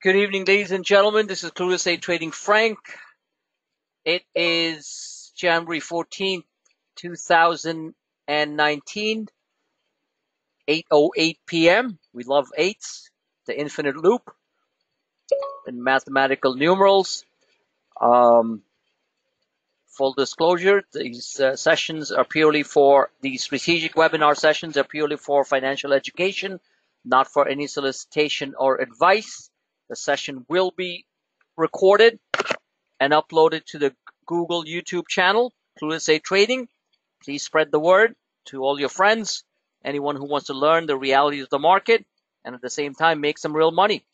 Good evening, ladies and gentlemen. This is Clueless8 Trading Frank. It is January 14th, 2019, 8:08 p.m. We love eights, the infinite loop, and mathematical numerals. Full disclosure, these sessions are purely for, the strategic webinar sessions are purely for financial education, not for any solicitation or advice. The session will be recorded and uploaded to the Google YouTube channel, Clueless8 Trading. Please spread the word to all your friends, anyone who wants to learn the realities of the market, and at the same time, make some real money.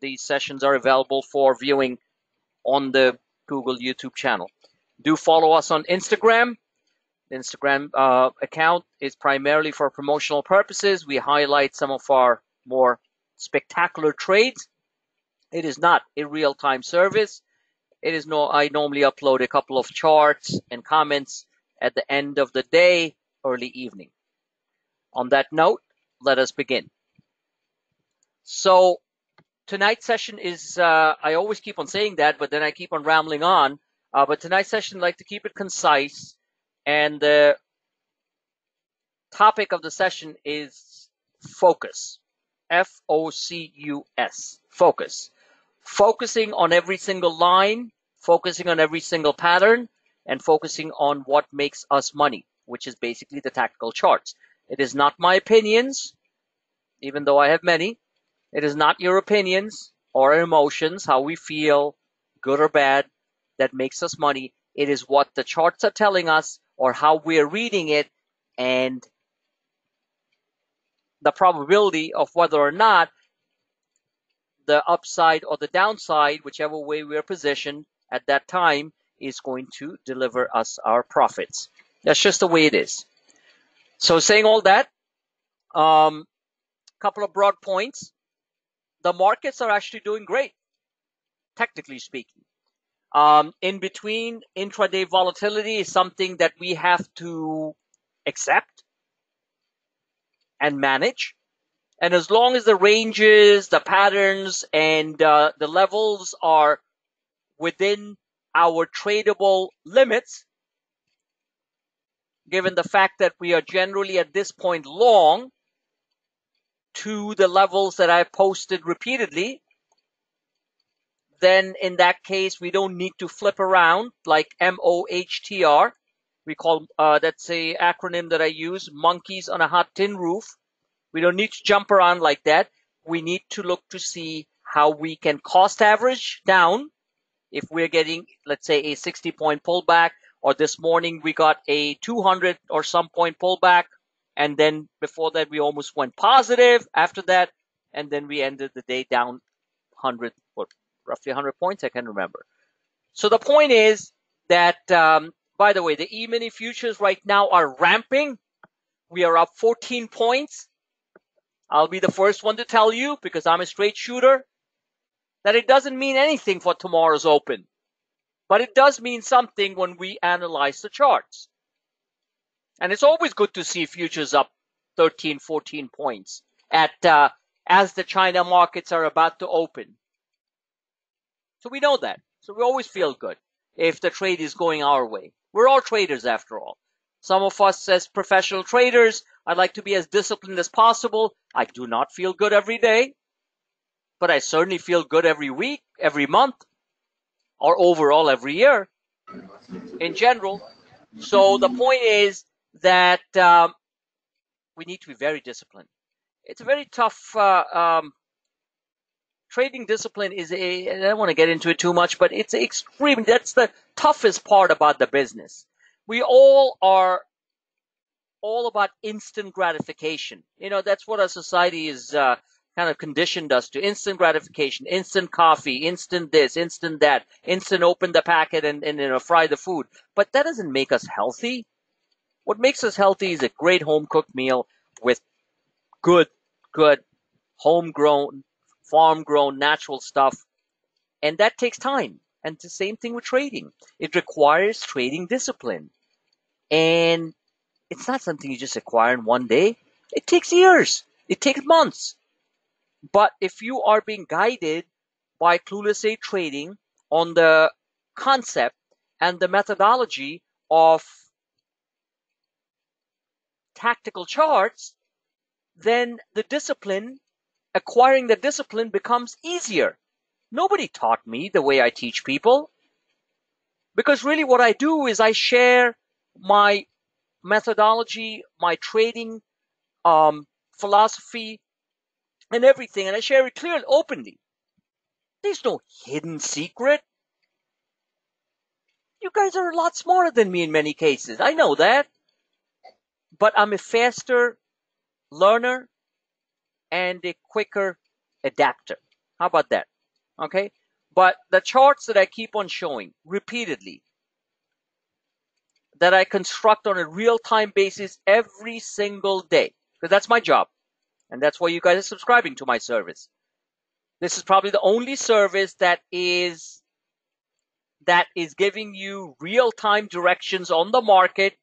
These sessions are available for viewing on the Google YouTube channel. Do follow us on Instagram. The Instagram account is primarily for promotional purposes. We highlight some of our more spectacular trades. It is not a real-time service. It is no, I normally upload a couple of charts and comments at the end of the day, early evening. On that note, let us begin. So tonight's session is, I always keep on saying that, but then I keep on rambling on. But tonight's session, I'd like to keep it concise. And the topic of the session is focus. F-O-C-U-S, focus. Focusing on every single line, focusing on every single pattern, and focusing on what makes us money, which is basically the tactical charts. It is not my opinions, even though I have many. It is not your opinions or emotions, how we feel, good or bad, that makes us money. It is what the charts are telling us or how we're reading it, and the probability of whether or not the upside or the downside, whichever way we're positioned at that time, is going to deliver us our profits. That's just the way it is. So saying all that, couple of broad points. The markets are actually doing great, technically speaking. In between, intraday volatility is something that we have to accept and manage. And as long as the ranges, the patterns, and the levels are within our tradable limits, given the fact that we are generally at this point long to the levels that I posted repeatedly, then in that case, we don't need to flip around like MOHTR. We call that's a acronym that I use, monkeys on a hot tin roof. We don't need to jump around like that. We need to look to see how we can cost average down if we're getting, let's say, a 60-point pullback, or this morning we got a 200 or some point pullback, and then before that we almost went positive after that, and then we ended the day down 100, or roughly 100 points, I can't remember. So the point is that, by the way, the E-mini futures right now are ramping. We are up 14 points. I'll be the first one to tell you, because I'm a straight shooter, that it doesn't mean anything for tomorrow's open. But it does mean something when we analyze the charts. And it's always good to see futures up 13, 14 points at as the China markets are about to open. So we know that. So we always feel good if the trade is going our way. We're all traders after all. Some of us as professional traders, I'd like to be as disciplined as possible. I do not feel good every day, but I certainly feel good every week, every month, or overall every year in general. So the point is that we need to be very disciplined. It's a very tough, trading discipline is a, and I don't want to get into it too much, but it's extreme. That's the toughest part about the business. We all are all about instant gratification. You know, that's what our society is kind of conditioned us to. Instant gratification, instant coffee, instant this, instant that, instant open the packet and you know, fry the food. But that doesn't make us healthy. What makes us healthy is a great home-cooked meal with good, homegrown, farm-grown, natural stuff. And that takes time. And the same thing with trading. It requires trading discipline. And it's not something you just acquire in one day. It takes years. It takes months. But if you are being guided by Clueless8 Trading on the concept and the methodology of tactical charts, then the discipline, acquiring the discipline becomes easier. Nobody taught me the way I teach people, because really what I do is I share my methodology, my trading philosophy and everything, and I share it clearly, openly. There's no hidden secret. You guys are a lot smarter than me in many cases. I know that. But I'm a faster learner and a quicker adapter. How about that? Okay. But the charts that I keep on showing repeatedly, that I construct on a real-time basis every single day, because that's my job. And that's why you guys are subscribing to my service. This is probably the only service that is giving you real-time directions on the market,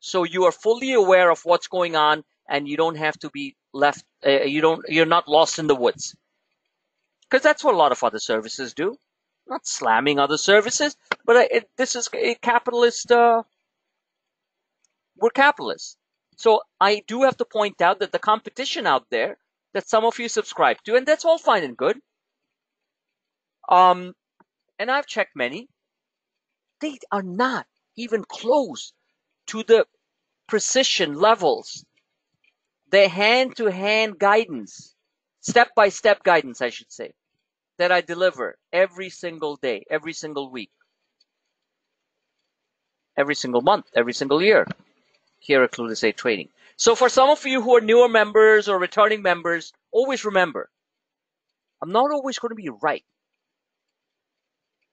so you are fully aware of what's going on, and you don't have to be left. You're not lost in the woods, because that's what a lot of other services do. I'm not slamming other services, but this is a capitalist. We're capitalists, so I do have to point out that the competition out there that some of you subscribe to, and that's all fine and good. And I've checked many. They are not even close to the precision levels, the hand-to-hand guidance, step-by-step guidance, I should say, that I deliver every single day, every single week, every single month, every single year here at Clueless8 Trading. So for some of you who are newer members or returning members, always remember, I'm not always going to be right,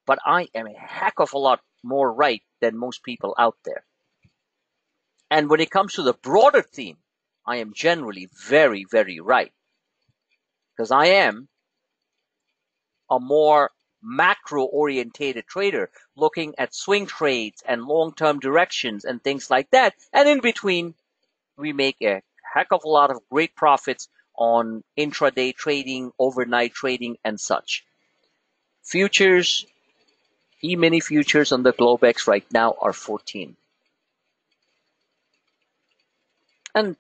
but I am a heck of a lot more right than most people out there. And when it comes to the broader theme, I am generally very, very right, because I am a more macro-orientated trader, looking at swing trades and long-term directions and things like that. And in between, we make a heck of a lot of great profits on intraday trading, overnight trading, and such. Futures, E-mini futures on the Globex right now are 14. And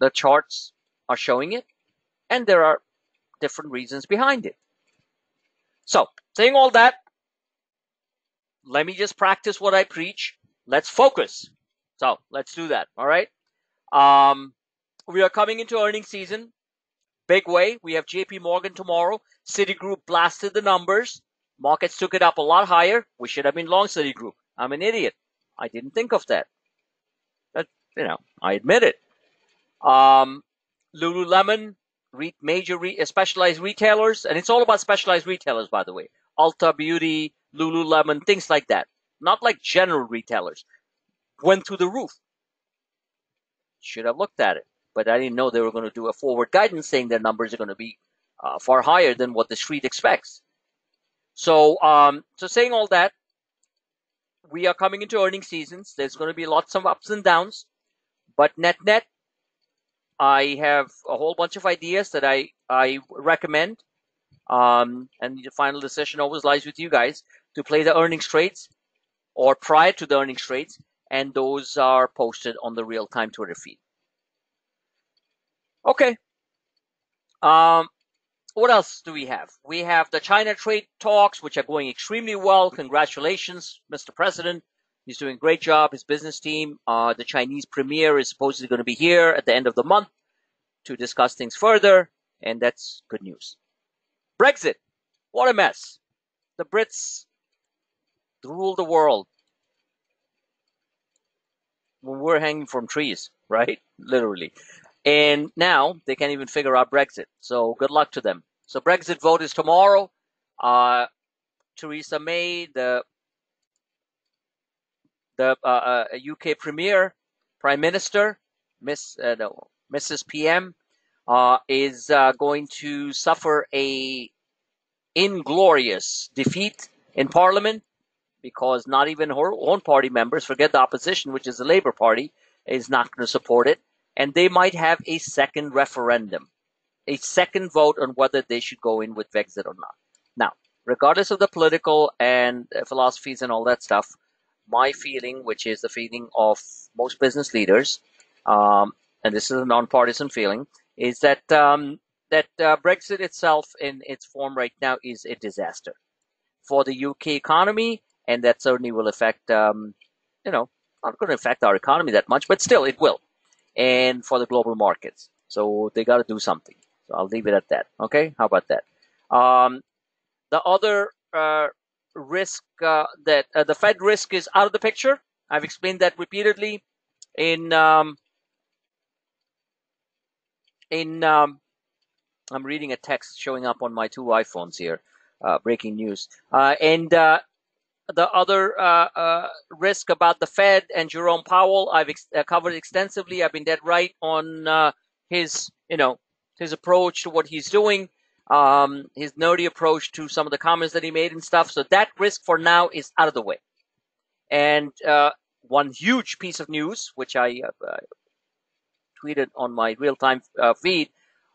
the charts are showing it, and there are different reasons behind it. So, saying all that, let me just practice what I preach. Let's focus. So, let's do that, all right? We are coming into earnings season. Big way. We have JP Morgan tomorrow. Citigroup blasted the numbers. Markets took it up a lot higher. We should have been long Citigroup. I'm an idiot. I didn't think of that. You know, I admit it. Lululemon, specialized retailers, and it's all about specialized retailers, by the way. Ulta Beauty, Lululemon, things like that. Not like general retailers. Went through the roof. Should have looked at it, but I didn't know they were going to do a forward guidance saying their numbers are going to be far higher than what the street expects. So, saying all that, we are coming into earnings seasons. There's going to be lots of ups and downs. But net-net, I have a whole bunch of ideas that I recommend. And the final decision always lies with you guys to play the earnings trades or prior to the earnings trades. And those are posted on the real-time Twitter feed. Okay. What else do we have? We have the China trade talks, which are going extremely well. Congratulations, Mr. President. He's doing a great job, his business team. The Chinese premier is supposedly going to be here at the end of the month to discuss things further, and that's good news. Brexit, what a mess. The Brits rule the world. We're hanging from trees, right? Literally. And now they can't even figure out Brexit. So good luck to them. So Brexit vote is tomorrow. Theresa May, the UK Prime Minister, Mrs. PM, is going to suffer a inglorious defeat in Parliament, because not even her own party members, forget the opposition, which is the Labour Party, is not going to support it. And they might have a second referendum. a second vote on whether they should go in with Brexit or not. Now, regardless of the political and philosophies and all that stuff, my feeling, which is the feeling of most business leaders, and this is a nonpartisan feeling, is that Brexit itself in its form right now is a disaster for the UK economy, and that certainly will affect, you know, not going to affect our economy that much, but still it will, and for the global markets. So they got to do something. So I'll leave it at that. Okay, how about that? The other risk that the Fed risk is out of the picture. I've explained that repeatedly in I'm reading a text showing up on my two iPhones here. Breaking news. The other risk about the Fed and Jerome Powell, I've covered extensively. I've been dead right on his approach to what he's doing, his nerdy approach to some of the comments that he made and stuff. So that risk for now is out of the way. And one huge piece of news, which I tweeted on my real-time feed,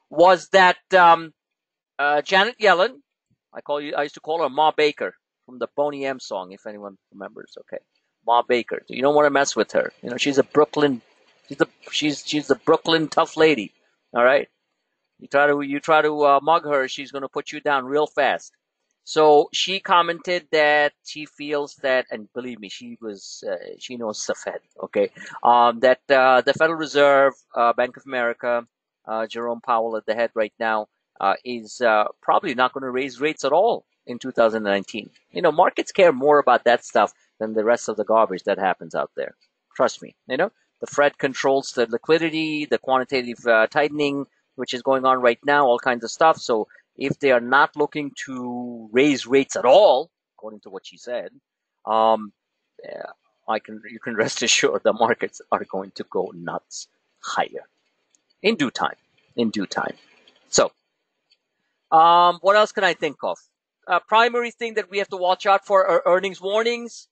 was that Janet Yellen, I used to call her Ma Baker, from the Boney M song, if anyone remembers. Okay, Ma Baker. So you don't want to mess with her. You know, she's the Brooklyn tough lady. All right, you try to mug her, she's going to put you down real fast. So she commented that she feels that, and believe me, she knows the Fed. Okay, that the Federal Reserve, Bank of America, Jerome Powell at the head right now, is probably not going to raise rates at all in 2019. You know, markets care more about that stuff than the rest of the garbage that happens out there. Trust me. You know, the Fed controls the liquidity, the quantitative tightening, which is going on right now, all kinds of stuff. So if they are not looking to raise rates at all, according to what she said, you can rest assured the markets are going to go nuts higher in due time. In due time. So, what else can I think of? Primary thing that we have to watch out for are earnings warnings.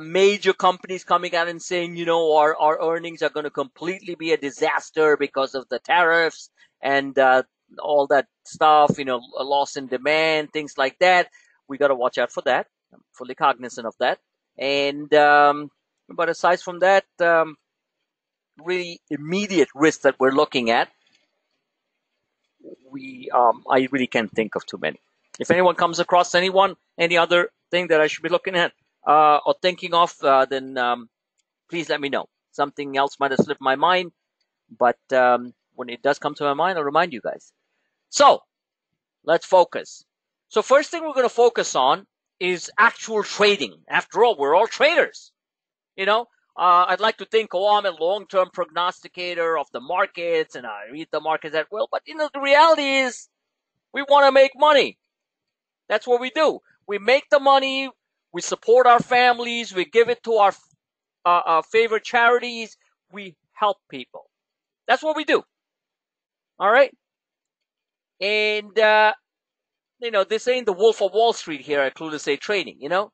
Major companies coming out and saying, you know, our earnings are going to completely be a disaster because of the tariffs and all that stuff, you know, a loss in demand, things like that. We got to watch out for that. I'm fully cognizant of that. And but aside from that, really immediate risks that we're looking at, I really can't think of too many. If anyone comes across any other thing that I should be looking at or thinking of, then please let me know. Something else might have slipped my mind, but when it does come to my mind, I'll remind you guys. So let's focus. So first thing we're going to focus on is actual trading. After all, we're all traders. You know, I'd like to think, oh, I'm a long-term prognosticator of the markets and I read the markets at will. But, you know, the reality is we want to make money. That's what we do. We make the money, we support our families, we give it to our favorite charities, we help people. That's what we do. All right? And, you know, this ain't the Wolf of Wall Street here at Clueless8 Trading, you know?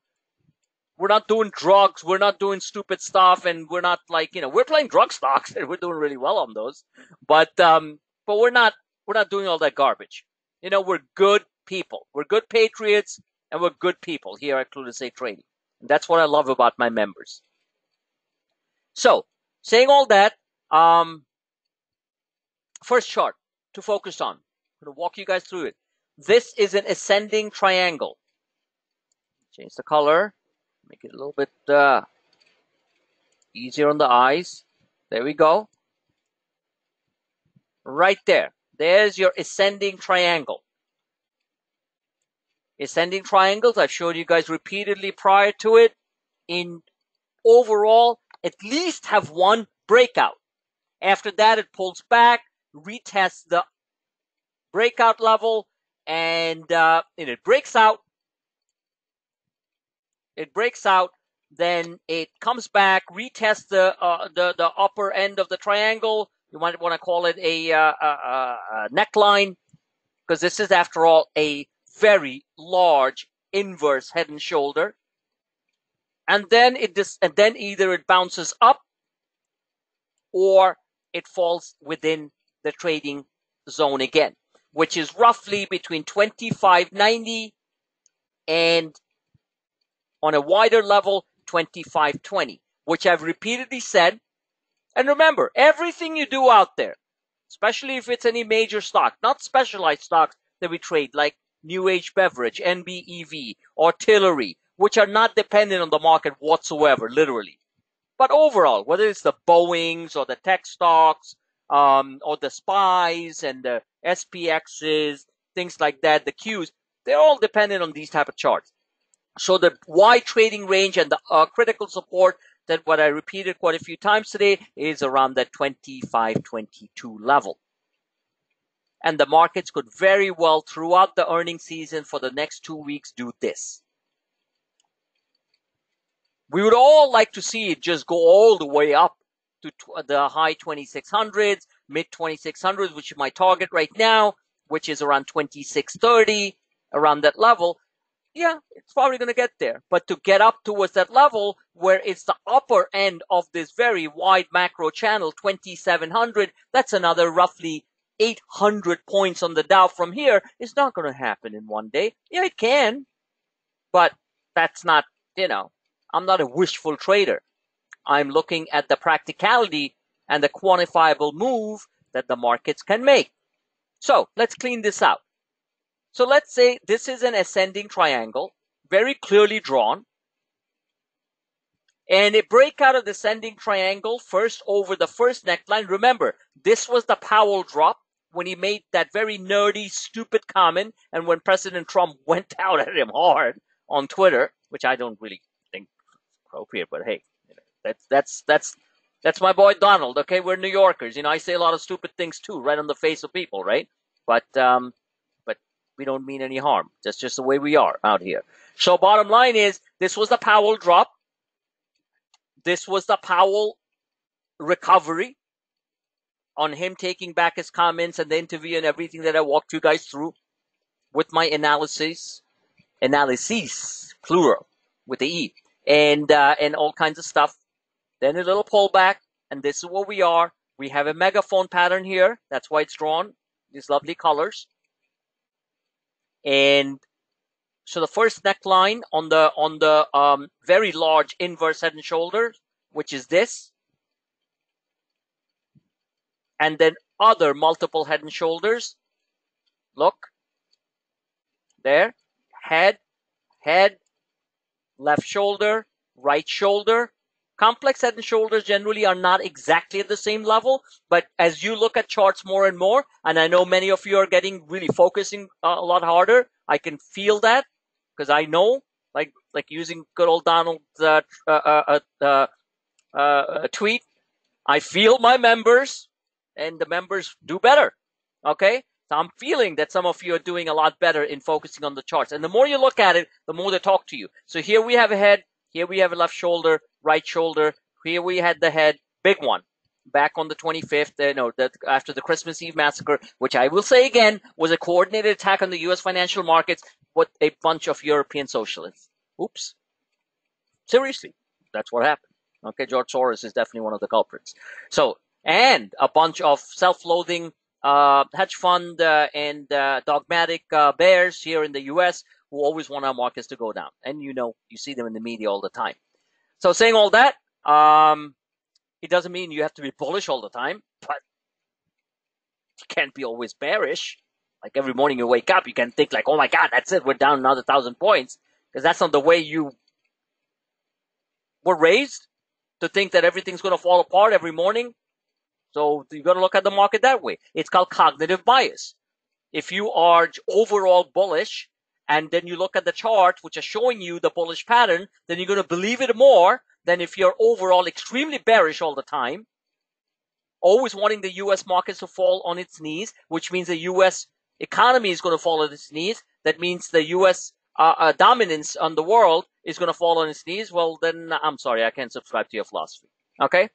We're not doing drugs, we're not doing stupid stuff, and we're not like, you know, we're playing drug stocks and we're doing really well on those. But we're not doing all that garbage. You know, we're good people. We're good patriots and we're good people here at Clueless8 Trading. And that's what I love about my members. So, saying all that, first chart to focus on. I'm going to walk you guys through it. This is an ascending triangle. Change the color. Make it a little bit easier on the eyes. There we go. Right there. There's your ascending triangle. Ascending triangles, I've showed you guys repeatedly prior to it, in overall, at least have one breakout. After that, it pulls back, retests the breakout level, and it breaks out. It breaks out, then it comes back, retests the upper end of the triangle. You might want to call it a neckline, because this is, after all, a very large inverse head and shoulder, and then it either it bounces up or it falls within the trading zone again. which is roughly between 25.90 and, on a wider level, 25.20, which I've repeatedly said. And remember, everything you do out there, especially if it's any major stock, not specialized stocks that we trade like New Age Beverage, NBEV, or Tillery, which are not dependent on the market whatsoever, literally. But overall, whether it's the Boeings or the tech stocks or the SPYs and the SPXs, things like that, the Qs, they're all dependent on these type of charts. So the wide trading range and the critical support that what I repeated quite a few times today is around that 25.22 level. And the markets could very well throughout the earnings season for the next 2 weeks do this. We would all like to see it just go all the way up to the high 2600s, mid 2600s, which is my target right now, which is around 2630, around that level. Yeah, it's probably going to get there. But to get up towards that level where it's the upper end of this very wide macro channel, 2700, that's another roughly 800 points on the Dow from here. It's not going to happen in one day. Yeah, it can. But that's not, you know, I'm not a wishful trader. I'm looking at the practicality and the quantifiable move that the markets can make. So let's clean this out. So let's say this is an ascending triangle, very clearly drawn. And a breakout of the ascending triangle first over the first neckline. Remember, this was the Powell drop when he made that very nerdy, stupid comment. And when President Trump went out at him hard on Twitter, which I don't really think is appropriate, but hey, you know, that's my boy Donald. Okay, we're New Yorkers. You know, I say a lot of stupid things too, right on the face of people, right? But we don't mean any harm. That's just the way we are out here. So bottom line is, this was the Powell drop. This was the Powell recovery on him taking back his comments and the interview and everything that I walked you guys through with my analysis, plural, with the E, and all kinds of stuff. Then a little pullback, and this is where we are. We have a megaphone pattern here. That's why it's drawn, these lovely colors. And so the first neckline on the very large inverse head and shoulders, which is this, and then other multiple head and shoulders. Look there, head, left shoulder, right shoulder. Complex head and shoulders generally are not exactly at the same level, but as you look at charts more and more, and I know many of you are getting really focusing a lot harder. I can feel that because I know, like using good old Donald's tweet, I feel my members, and the members do better. Okay, so I'm feeling that some of you are doing a lot better in focusing on the charts, and the more you look at it, the more they talk to you. So here we have a head, here we have a left shoulder, right shoulder. Here we had the head, big one, back on the 25th, after the Christmas Eve massacre, which I will say again was a coordinated attack on the U.S. financial markets with a bunch of European socialists. Oops. Seriously, that's what happened. Okay, George Soros is definitely one of the culprits. So, and a bunch of self-loathing hedge fund and dogmatic bears here in the U.S. who always want our markets to go down. And you know, you see them in the media all the time. So saying all that, it doesn't mean you have to be bullish all the time, but you can't be always bearish. Like every morning you wake up, you can think like, oh my God, that's it, we're down another 1,000 points. Because that's not the way you were raised, to think that everything's going to fall apart every morning. So you've got to look at the market that way. It's called cognitive bias. If you are overall bullish, and then you look at the chart, which are showing you the bullish pattern, then you're going to believe it more than if you're overall extremely bearish all the time, always wanting the U.S. markets to fall on its knees, which means the U.S. economy is going to fall on its knees. That means the U.S. dominance on the world is going to fall on its knees. Well, then I'm sorry, I can't subscribe to your philosophy. Okay?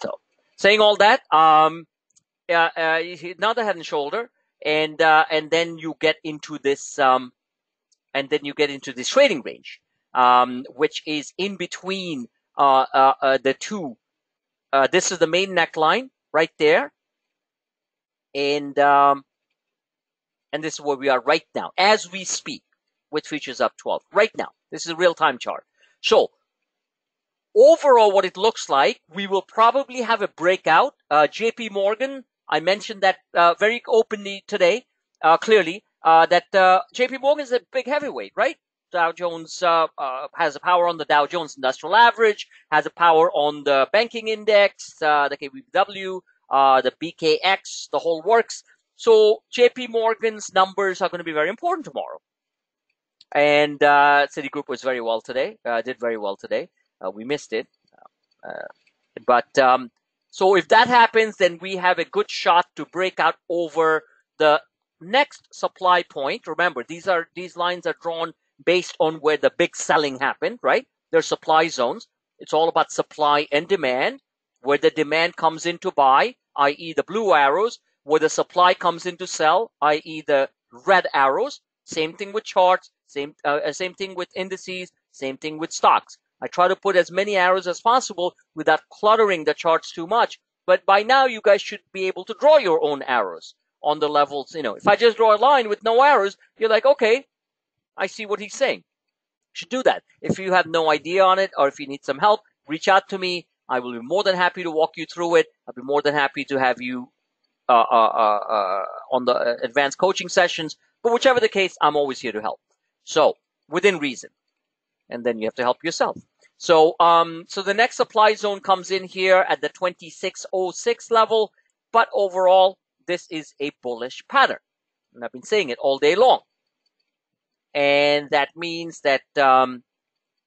So saying all that, another head and shoulder, and then you get into this trading range, which is in between the two. This is the main neckline right there, and And this is where we are right now, as we speak, with futures up 12 right now. This is a real-time chart. So overall, what it looks like, we will probably have a breakout. JP Morgan, I mentioned that very openly today, clearly, that JP Morgan is a big heavyweight, right? Dow Jones has a power on the Dow Jones Industrial Average, has a power on the banking index, the KBW, the BKX, the whole works. So JP Morgan's numbers are going to be very important tomorrow. And Citigroup was very well today, did very well today. We missed it. So if that happens, then we have a good shot to break out over the next supply point. Remember, these lines are drawn based on where the big selling happened, right? They're supply zones. It's all about supply and demand, where the demand comes in to buy, i.e. the blue arrows, where the supply comes in to sell, i.e. the red arrows. Same thing with charts, same thing with indices, same thing with stocks. I try to put as many arrows as possible without cluttering the charts too much. But by now, you guys should be able to draw your own arrows on the levels. You know, if I just draw a line with no arrows, you're like, okay, I see what he's saying. You should do that. If you have no idea on it, or if you need some help, reach out to me. I will be more than happy to walk you through it. I'll be more than happy to have you on the advanced coaching sessions. But whichever the case, I'm always here to help. So within reason. And then you have to help yourself. So the next supply zone comes in here at the 2606 level. But overall, this is a bullish pattern. And I've been saying it all day long. And that means that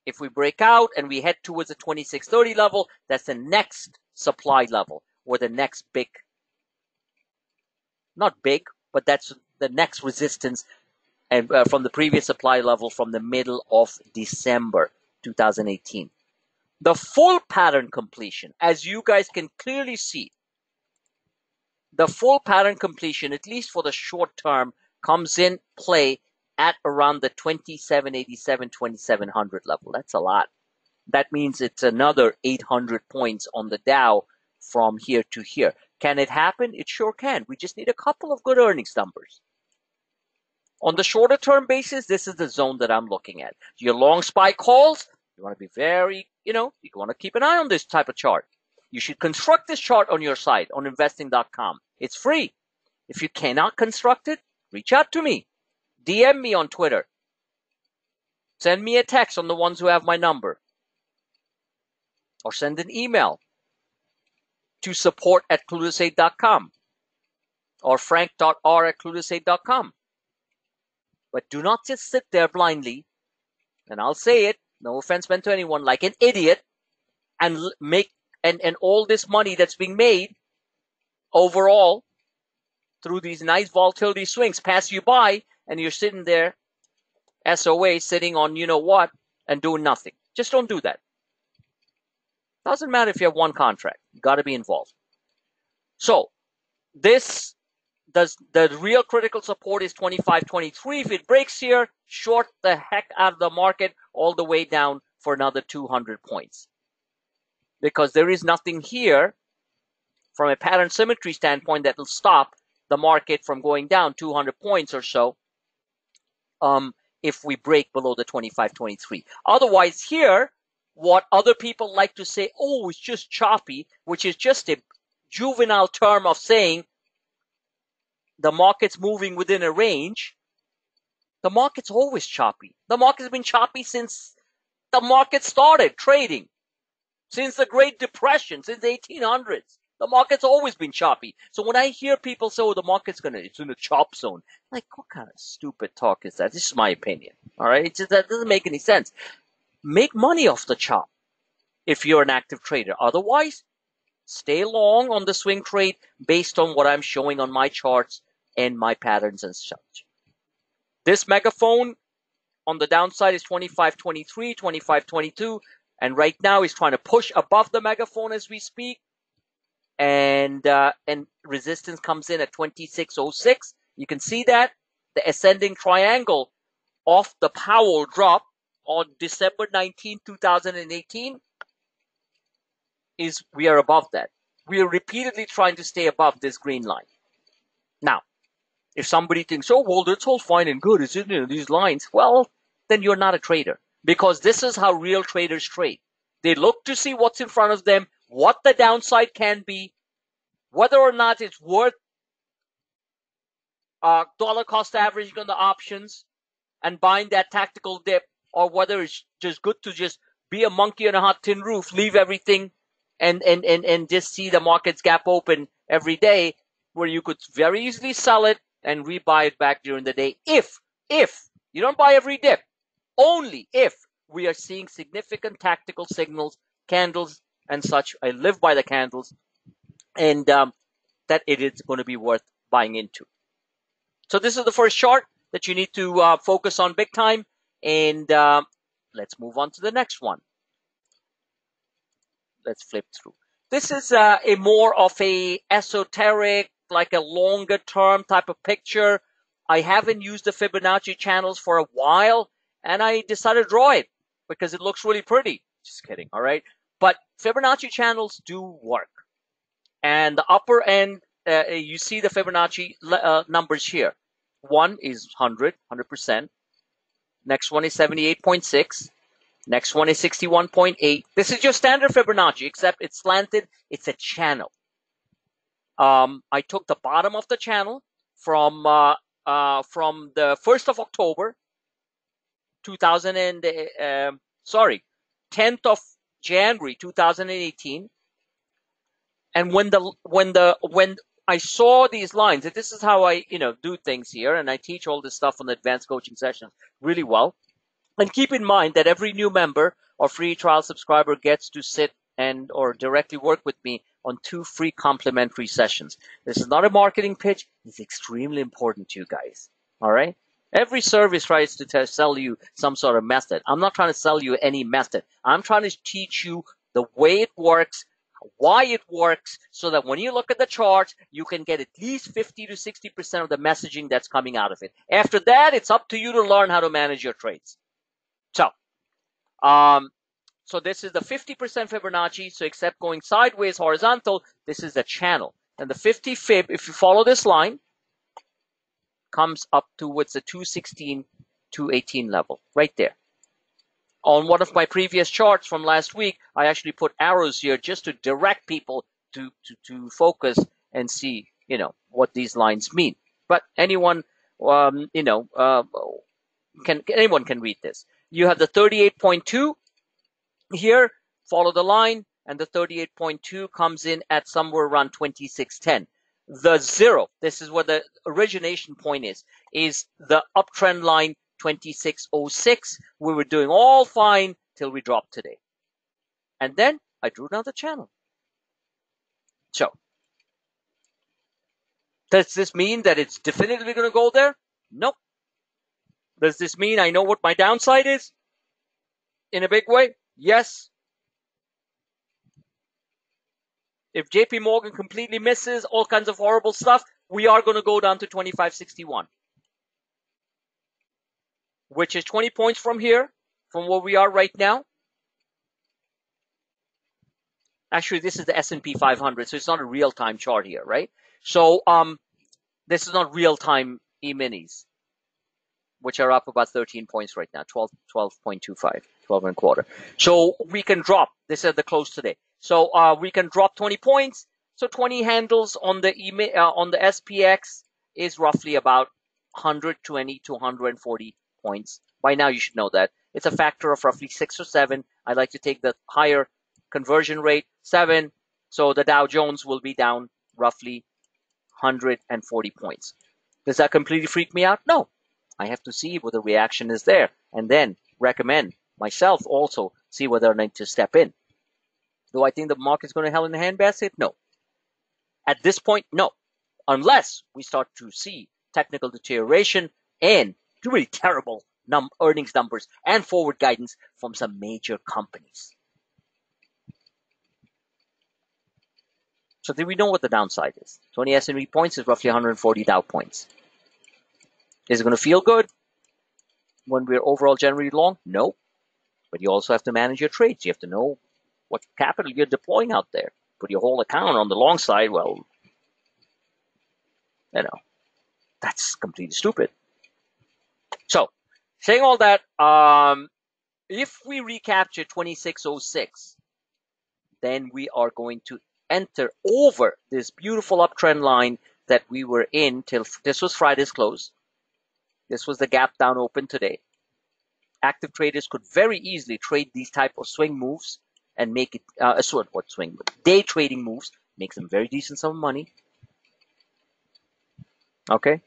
if we break out and we head towards the 2630 level, that's the next supply level, or the next big, not big, but that's the next resistance, and from the previous supply level from the middle of December 2018. The full pattern completion, as you guys can clearly see, the full pattern completion, at least for the short term, comes in play at around the 2787, 2700 level. That's a lot. That means it's another 800 points on the Dow from here to here. Can it happen? It sure can. We just need a couple of good earnings numbers. On the shorter term basis, this is the zone that I'm looking at. Your long SPY calls, you want to be very, you want to keep an eye on this type of chart. You should construct this chart on your site, on investing.com. It's free. If you cannot construct it, reach out to me. DM me on Twitter. Send me a text on the ones who have my number. Or send an email to support@clueless8.com or frank.r@clueless8.com. But do not just sit there blindly, and I'll say it, no offense meant to anyone, like an idiot, and all this money that's being made overall through these nice volatility swings pass you by, and you're sitting there, SOA, sitting on you know what, and doing nothing. Just don't do that. Doesn't matter if you have one contract. You got to be involved. So this does the real critical support is 25.23. If it breaks here, short the heck out of the market all the way down for another 200 points. Because there is nothing here from a pattern symmetry standpoint that will stop the market from going down 200 points or so if we break below the 25.23. Otherwise here, what other people like to say, oh, it's just choppy, which is just a juvenile term of saying the market's moving within a range. The market's always choppy. The market's been choppy since the market started trading, since the Great Depression, since the 1800s. The market's always been choppy. So when I hear people say, oh, the market's it's in a chop zone, I'm like, what kind of stupid talk is that? This is my opinion. All right. It's just, that doesn't make any sense. Make money off the chop if you're an active trader. Otherwise, stay long on the swing trade based on what I'm showing on my charts and my patterns and such. This megaphone on the downside is 25.23, 25.22, and right now is trying to push above the megaphone as we speak. And resistance comes in at 26.06. You can see that the ascending triangle of the Powell drop on December 19, 2018, we are above that. We are repeatedly trying to stay above this green line. Now, If somebody thinks, oh, well, that's all fine and good, it's in these lines, well, then you're not a trader, because this is how real traders trade. They look to see what's in front of them, what the downside can be, whether or not it's worth dollar cost averaging on the options and buying that tactical dip, or whether it's just good to just be a monkey on a hot tin roof, leave everything and just see the markets gap open every day, where you could very easily sell it and rebuy it back during the day. If you don't buy every dip, only if we are seeing significant tactical signals, candles and such. I live by the candles, and that it is going to be worth buying into. So this is the first chart that you need to focus on big time. And let's move on to the next one. Let's flip through. This is a more of a esoteric, like a longer term type of picture. I haven't used the Fibonacci channels for a while, and I decided to draw it because it looks really pretty. Just kidding, all right? But Fibonacci channels do work. And the upper end, you see the Fibonacci numbers here. One is 100, 100%. Next one is 78.6. Next one is 61.8. This is your standard Fibonacci, except it's slanted. It's a channel. I took the bottom of the channel from the 1st of October, 10th of January 2018. And when I saw these lines, this is how I do things here, and I teach all this stuff on the advanced coaching sessions really well. And keep in mind that every new member or free trial subscriber gets to sit and or directly work with me on 2 free complimentary sessions. This is not a marketing pitch. It's extremely important to you guys. All right. Every service tries to sell you some sort of method. I'm not trying to sell you any method. I'm trying to teach you the way it works, why it works, so that when you look at the charts, you can get at least 50 to 60% of the messaging that's coming out of it. After that, it's up to you to learn how to manage your trades. So, so this is the 50% Fibonacci. So except going sideways horizontal, this is the channel. And the 50 Fib, if you follow this line, comes up towards the 216, 218 level, right there. On one of my previous charts from last week, I actually put arrows here just to direct people to focus and see, what these lines mean. But anyone, anyone can read this. You have the 38.2 here, follow the line, and the 38.2 comes in at somewhere around 2610. The zero, this is where the origination point is the uptrend line 2606. We were doing all fine till we dropped today. And then I drew another channel. So, does this mean that it's definitively going to go there? Nope. Does this mean I know what my downside is in a big way? Yes. If JP Morgan completely misses all kinds of horrible stuff, we are going to go down to 2561, which is 20 points from here, from where we are right now. Actually, this is the S&P 500, so it's not a real-time chart here, right? So this is not real-time E-minis, which are up about 13 points right now, 12.25, 12 and a quarter. So we can drop. This is the close today. So we can drop 20 points. So 20 handles on the SPX is roughly about 120 to 140 points. By now you should know that. It's a factor of roughly 6 or 7. I like to take the higher conversion rate, 7. So the Dow Jones will be down roughly 140 points. Does that completely freak me out? No. I have to see whether reaction is there, and then recommend myself also see whether or not to step in. Do I think the market's going to hell in the handbasket? No. At this point, no. Unless we start to see technical deterioration and really terrible earnings numbers and forward guidance from some major companies. So do we know what the downside is? 20 S&P points is roughly 140 Dow points. Is it going to feel good when we're overall generally long? No. But you also have to manage your trades. You have to know what capital you're deploying out there. Put your whole account on the long side, well, That's completely stupid. So saying all that, if we recapture 2606, then we are going to enter over this beautiful uptrend line that we were in till this was Friday's close. This was the gap down open today. Active traders could very easily trade these type of swing moves and make it a sort of day trading moves, make them very decent sum of money. Okay,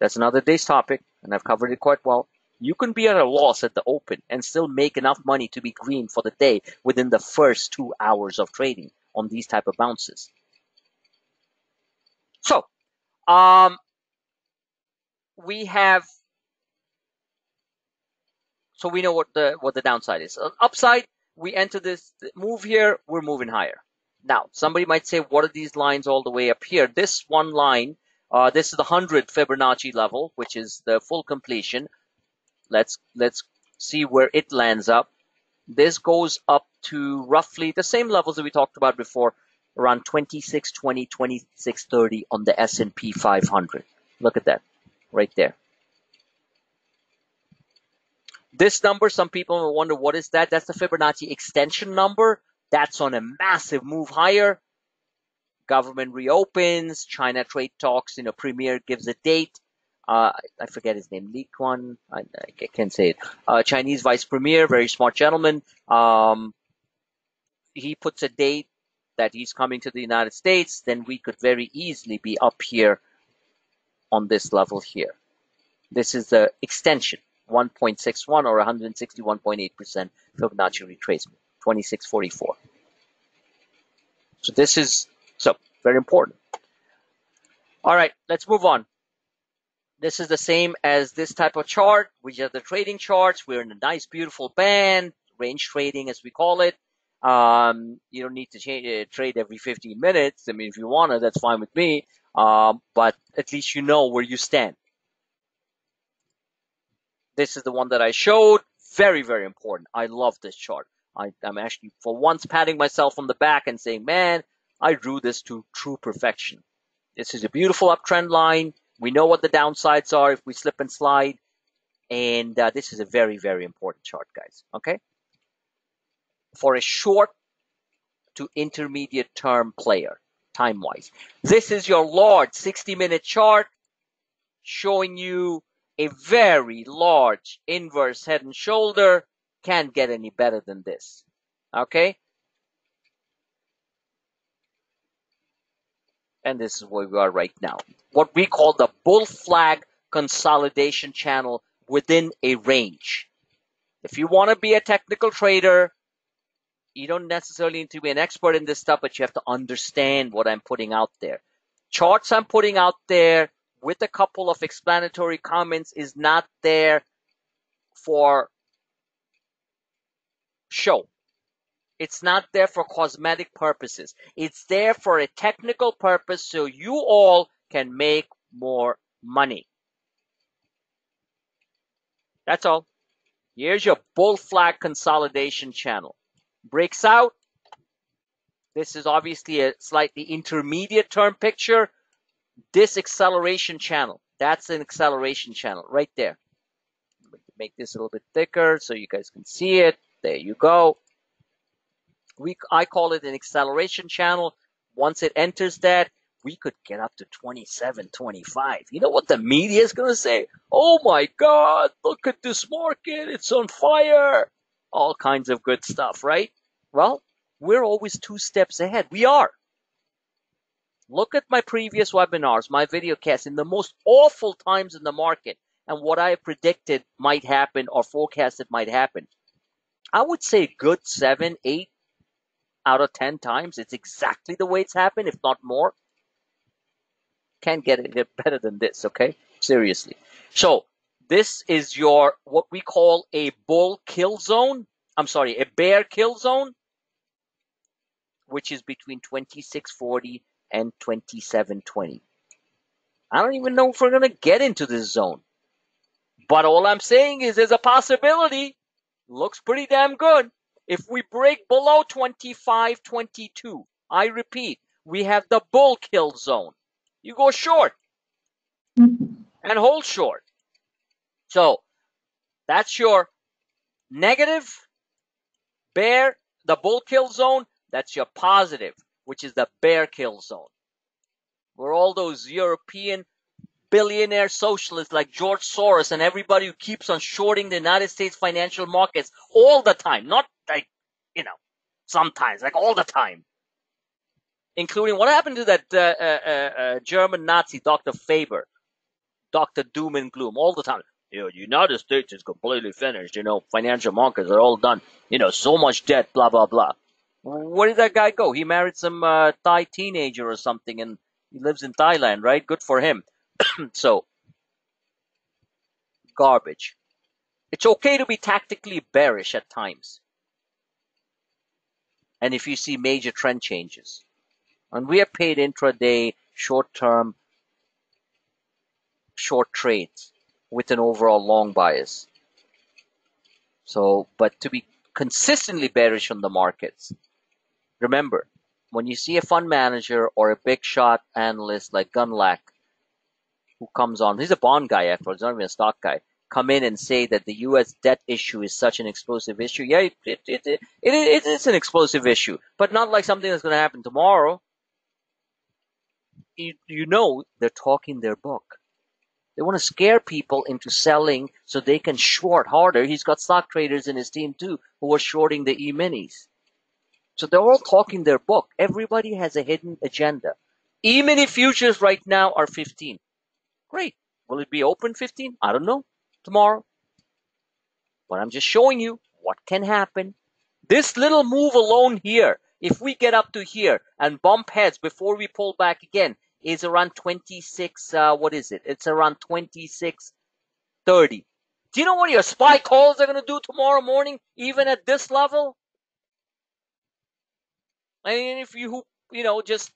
that's another day's topic, and I've covered it quite well. You can be at a loss at the open and still make enough money to be green for the day within the first 2 hours of trading on these type of bounces. So we know what the downside is. On upside, we enter this move here, we're moving higher. Now, somebody might say, what are these lines all the way up here? This one line, this is the 100 Fibonacci level, which is the full completion. Let's see where it lands up. This goes up to roughly the same levels that we talked about before, around 2620, 2630 on the S&P 500. Look at that right there. This number, some people will wonder, what is that? That's the Fibonacci extension number. That's on a massive move higher. Government reopens, China trade talks, premier gives a date. I forget his name, Li Kuan, I can't say it. Chinese vice premier, very smart gentleman. He puts a date that he's coming to the United States. Then we could very easily be up here on this level here. This is the extension. 1.61 or 161.8% Fibonacci retracement, 2644. So this is very important. All right, let's move on. This is the same as this type of chart, which are the trading charts. We're in a nice, beautiful band, range trading as we call it. You don't need to trade every 15 minutes. I mean, if you want to, that's fine with me. But at least you know where you stand. This is the one that I showed. Very, very important. I love this chart. I'm actually for once patting myself on the back and saying, man, I drew this to true perfection. This is a beautiful uptrend line. We know what the downsides are if we slip and slide. And this is a very, very important chart, guys. Okay. For a short to intermediate term player, time-wise. This is your large 60-minute chart showing you a very large inverse head and shoulder. Can't get any better than this. Okay. And this is where we are right now. What we call the bull flag consolidation channel within a range. If you want to be a technical trader, you don't necessarily need to be an expert in this stuff, but you have to understand what I'm putting out there. Charts I'm putting out there with a couple of explanatory comments is not there for show. It's not there for cosmetic purposes. It's there for a technical purpose so you all can make more money. That's all. Here's your bull flag consolidation channel. Breaks out. This is obviously a slightly intermediate term picture. This acceleration channel, that's an acceleration channel right there. Make this a little bit thicker so you guys can see it. There you go. I call it an acceleration channel. Once it enters that, we could get up to 27.25. You know what the media is going to say? Oh my God, look at this market. It's on fire. All kinds of good stuff, right? Well, we're always two steps ahead. We are. Look at my previous webinars, my videocasts in the most awful times in the market and what I predicted might happen or forecasted might happen. I would say good 7, 8 out of 10 times. It's exactly the way it's happened, if not more. Can't get it better than this, okay? Seriously. So this is your what we call a bull kill zone. I'm sorry, a bear kill zone, which is between 2640 and 2720. I don't even know if we're going to get into this zone. But all I'm saying is there's a possibility. Looks pretty damn good. If we break below 2522, I repeat, we have the bull kill zone. You go short. and hold short. So that's your negative bear, the bull kill zone. That's your positive, which is the bear kill zone, where all those European billionaire socialists like George Soros and everybody who keeps on shorting the United States financial markets all the time, not like, you know, sometimes, like all the time, including what happened to that German Nazi, Dr. Faber, Dr. Doom and Gloom, all the time. You know, the United States is completely finished. You know, financial markets are all done. You know, so much debt, blah, blah, blah. Where did that guy go? He married some Thai teenager or something, and he lives in Thailand, right? Good for him. So, garbage. It's okay to be tactically bearish at times. And if you see major trend changes. And we are paid intraday, short-term, short trades with an overall long bias. So, but to be consistently bearish on the markets, remember, when you see a fund manager or a big shot analyst like Gunlak, who comes on, he's a bond guy after, he's not even a stock guy, come in and say that the U.S. debt issue is such an explosive issue. Yeah, it is an explosive issue, but not like something that's going to happen tomorrow. You know, they're talking their book. They want to scare people into selling so they can short harder. He's got stock traders in his team too who are shorting the E-minis. So they're all talking their book. Everybody has a hidden agenda. E-mini futures right now are 15. Great. Will it be open 15? I don't know. Tomorrow. But I'm just showing you what can happen. This little move alone here, if we get up to here and bump heads before we pull back again, is around 26, what is it? It's around 26.30. Do you know what your SPY calls are going to do tomorrow morning, even at this level? I mean, if you know, just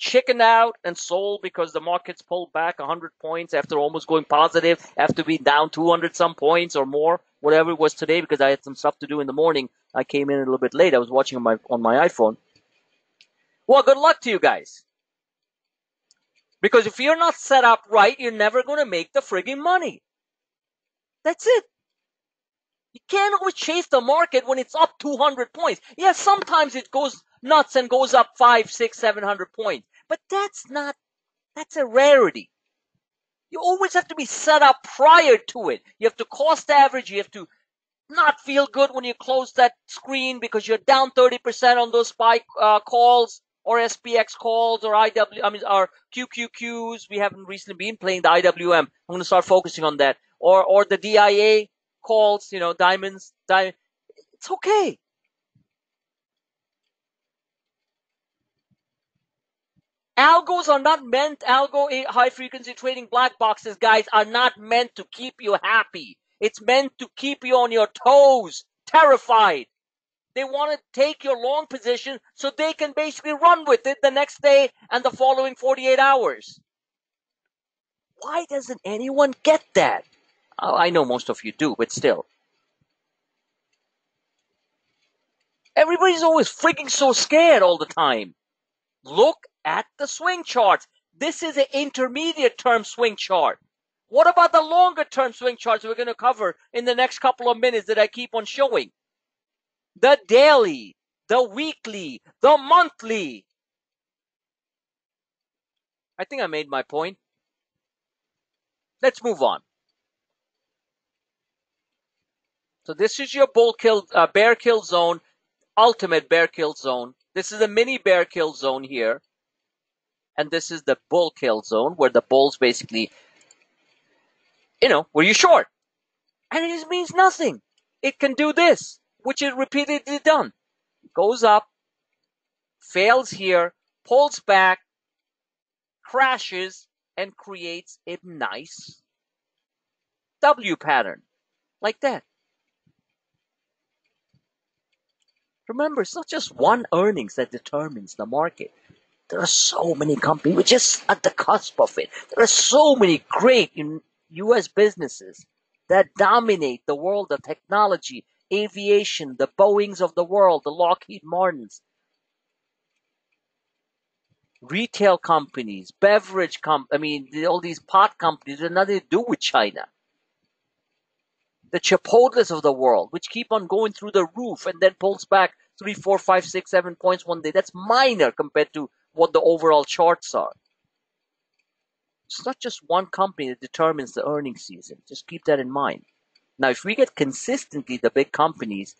chickened out and sold because the markets pulled back 100 points after almost going positive, after being down 200 some points or more, whatever it was today, because I had some stuff to do in the morning. I came in a little bit late. I was watching on my iPhone. Well, good luck to you guys. Because if you're not set up right, you're never going to make the friggin' money. That's it. You can't always chase the market when it's up 200 points. Yeah, sometimes it goes nuts and goes up 500, 600, 700 points. But that's a rarity. You always have to be set up prior to it. You have to cost average. You have to not feel good when you close that screen because you're down 30% on those SPY calls. Or SPX calls, or our QQQs. We haven't recently been playing the IWM. I'm going to start focusing on that. Or the DIA calls, you know, diamonds. It's okay. Algos are not meant, high frequency trading black boxes, guys, are not meant to keep you happy. It's meant to keep you on your toes, terrified. They want to take your long position so they can basically run with it the next day and the following 48 hours. Why doesn't anyone get that? I know most of you do, but still. Everybody's always freaking so scared all the time. Look at the swing charts. This is an intermediate term swing chart. What about the longer term swing charts we're going to cover in the next couple of minutes that I keep on showing? The daily, the weekly, the monthly. I think I made my point. Let's move on. So this is your bear kill zone, ultimate bear kill zone. This is a mini bear kill zone here. And this is the bull kill zone where the bulls basically, you know, where you short. And it just means nothing. It can do this, which is repeatedly done. Goes up, fails here, pulls back, crashes, and creates a nice W pattern, like that. Remember, it's not just one earnings that determines the market. There are so many companies, we're just at the cusp of it. There are so many great U.S. businesses that dominate the world of technology, aviation, the Boeings of the world, the Lockheed Martins. retail companies, beverage companies, all these pot companies have nothing to do with China. The Chipotles of the world, which keep on going through the roof and then pulls back 3, 4, 5, 6, 7 points one day. That's minor compared to what the overall charts are. It's not just one company that determines the earnings season. Just keep that in mind. Now, if we get consistently the big companies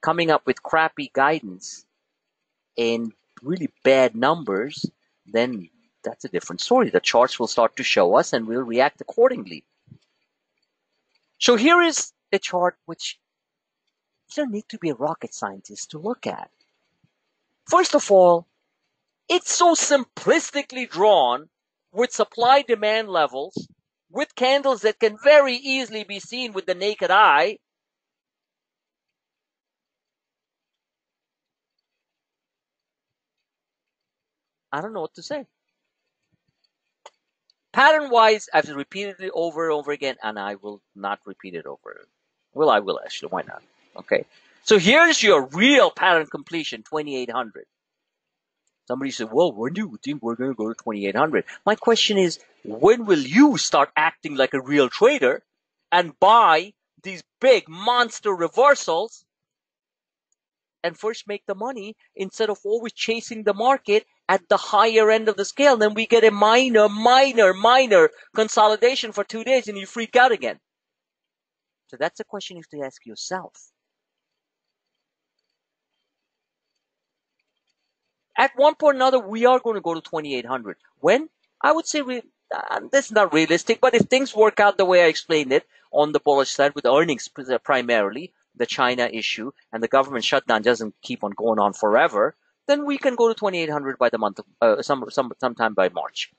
coming up with crappy guidance and really bad numbers, then that's a different story. The charts will start to show us and we'll react accordingly. So here is a chart which you don't need to be a rocket scientist to look at. First of all, it's so simplistically drawn with supply-demand levels, with candles that can very easily be seen with the naked eye. I don't know what to say. Pattern-wise, I've repeated it over and over again, and I will not repeat it over. Well, I will actually. Why not? Okay. So here's your real pattern completion, 2,800. Somebody said, well, when do you think we're going to go to 2,800? My question is, when will you start acting like a real trader and buy these big monster reversals and first make the money instead of always chasing the market at the higher end of the scale? Then we get a minor consolidation for 2 days and you freak out again. So that's a question you have to ask yourself. At one point or another, we are going to go to 2,800. When? I would say this is not realistic, but if things work out the way I explained it on the bullish side with earnings primarily, the China issue and the government shutdown doesn't keep on going on forever, then we can go to 2,800 by the month, sometime by March.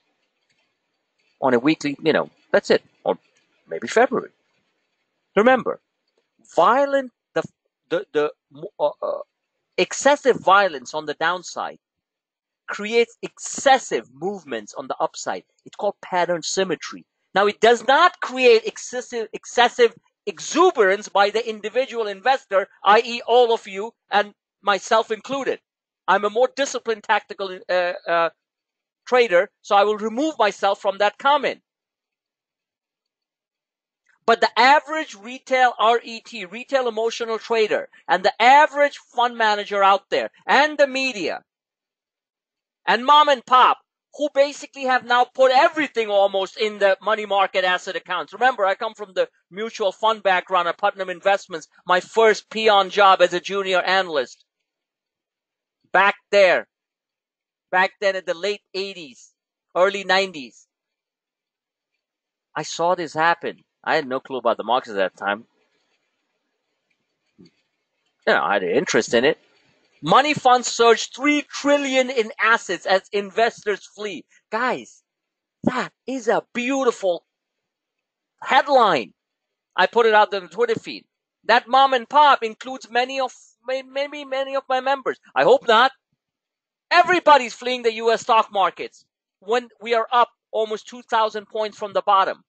On a weekly, that's it. Or maybe February. Remember, excessive violence on the downside creates excessive movements on the upside. It's called pattern symmetry. Now, it does not create excessive exuberance by the individual investor, i.e. all of you and myself included. I'm a more disciplined tactical trader, so I will remove myself from that comment. But the average retail RET, retail emotional trader, and the average fund manager out there, and the media, and mom and pop, who basically have now put everything almost in the money market asset accounts. Remember, I come from the mutual fund background at Putnam Investments, my first peon job as a junior analyst. Back then in the late 80s, early 90s, I saw this happen. I had no clue about the markets at that time. I had an interest in it. Money funds surged $3 trillion in assets as investors flee. Guys, that is a beautiful headline. I put it out on the Twitter feed. That mom and pop includes many of my members. I hope not. Everybody's fleeing the U.S. stock markets when we are up almost 2,000 points from the bottom.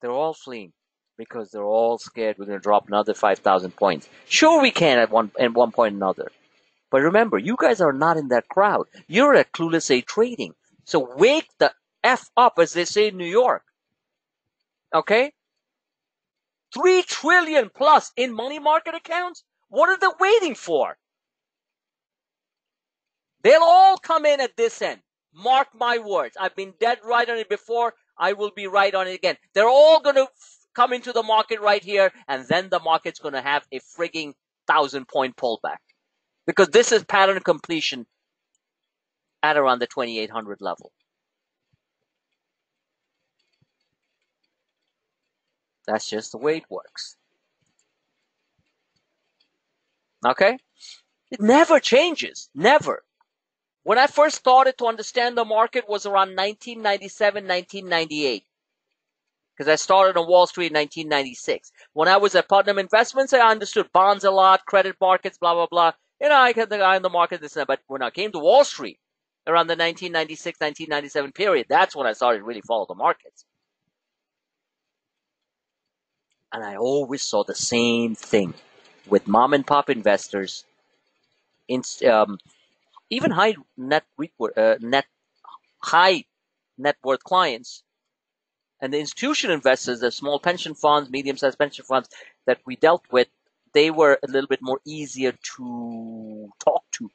They're all fleeing because they're all scared we're going to drop another 5,000 points. Sure, we can at one point or another. But remember, you guys are not in that crowd. You're at Clueless8 Trading. So wake the F up, as they say in New York. Okay? $3 trillion plus in money market accounts? What are they waiting for? They'll all come in at this end. Mark my words. I've been dead right on it before. I will be right on it again. They're all going to come into the market right here, and then the market's going to have a frigging 1,000-point pullback. Because this is pattern completion at around the 2,800 level. That's just the way it works. Okay? It never changes. Never. When I first started to understand the market was around 1997, 1998. Because I started on Wall Street in 1996. When I was at Putnam Investments, I understood bonds a lot, credit markets, blah, blah, blah. I had the eye on the market, this and that. But when I came to Wall Street around the 1996, 1997 period, that's when I started to really follow the markets. And I always saw the same thing with mom and pop investors, even high net worth clients and the institutional investors, the small pension funds, medium-sized pension funds that we dealt with, they were a little bit more easier to talk to.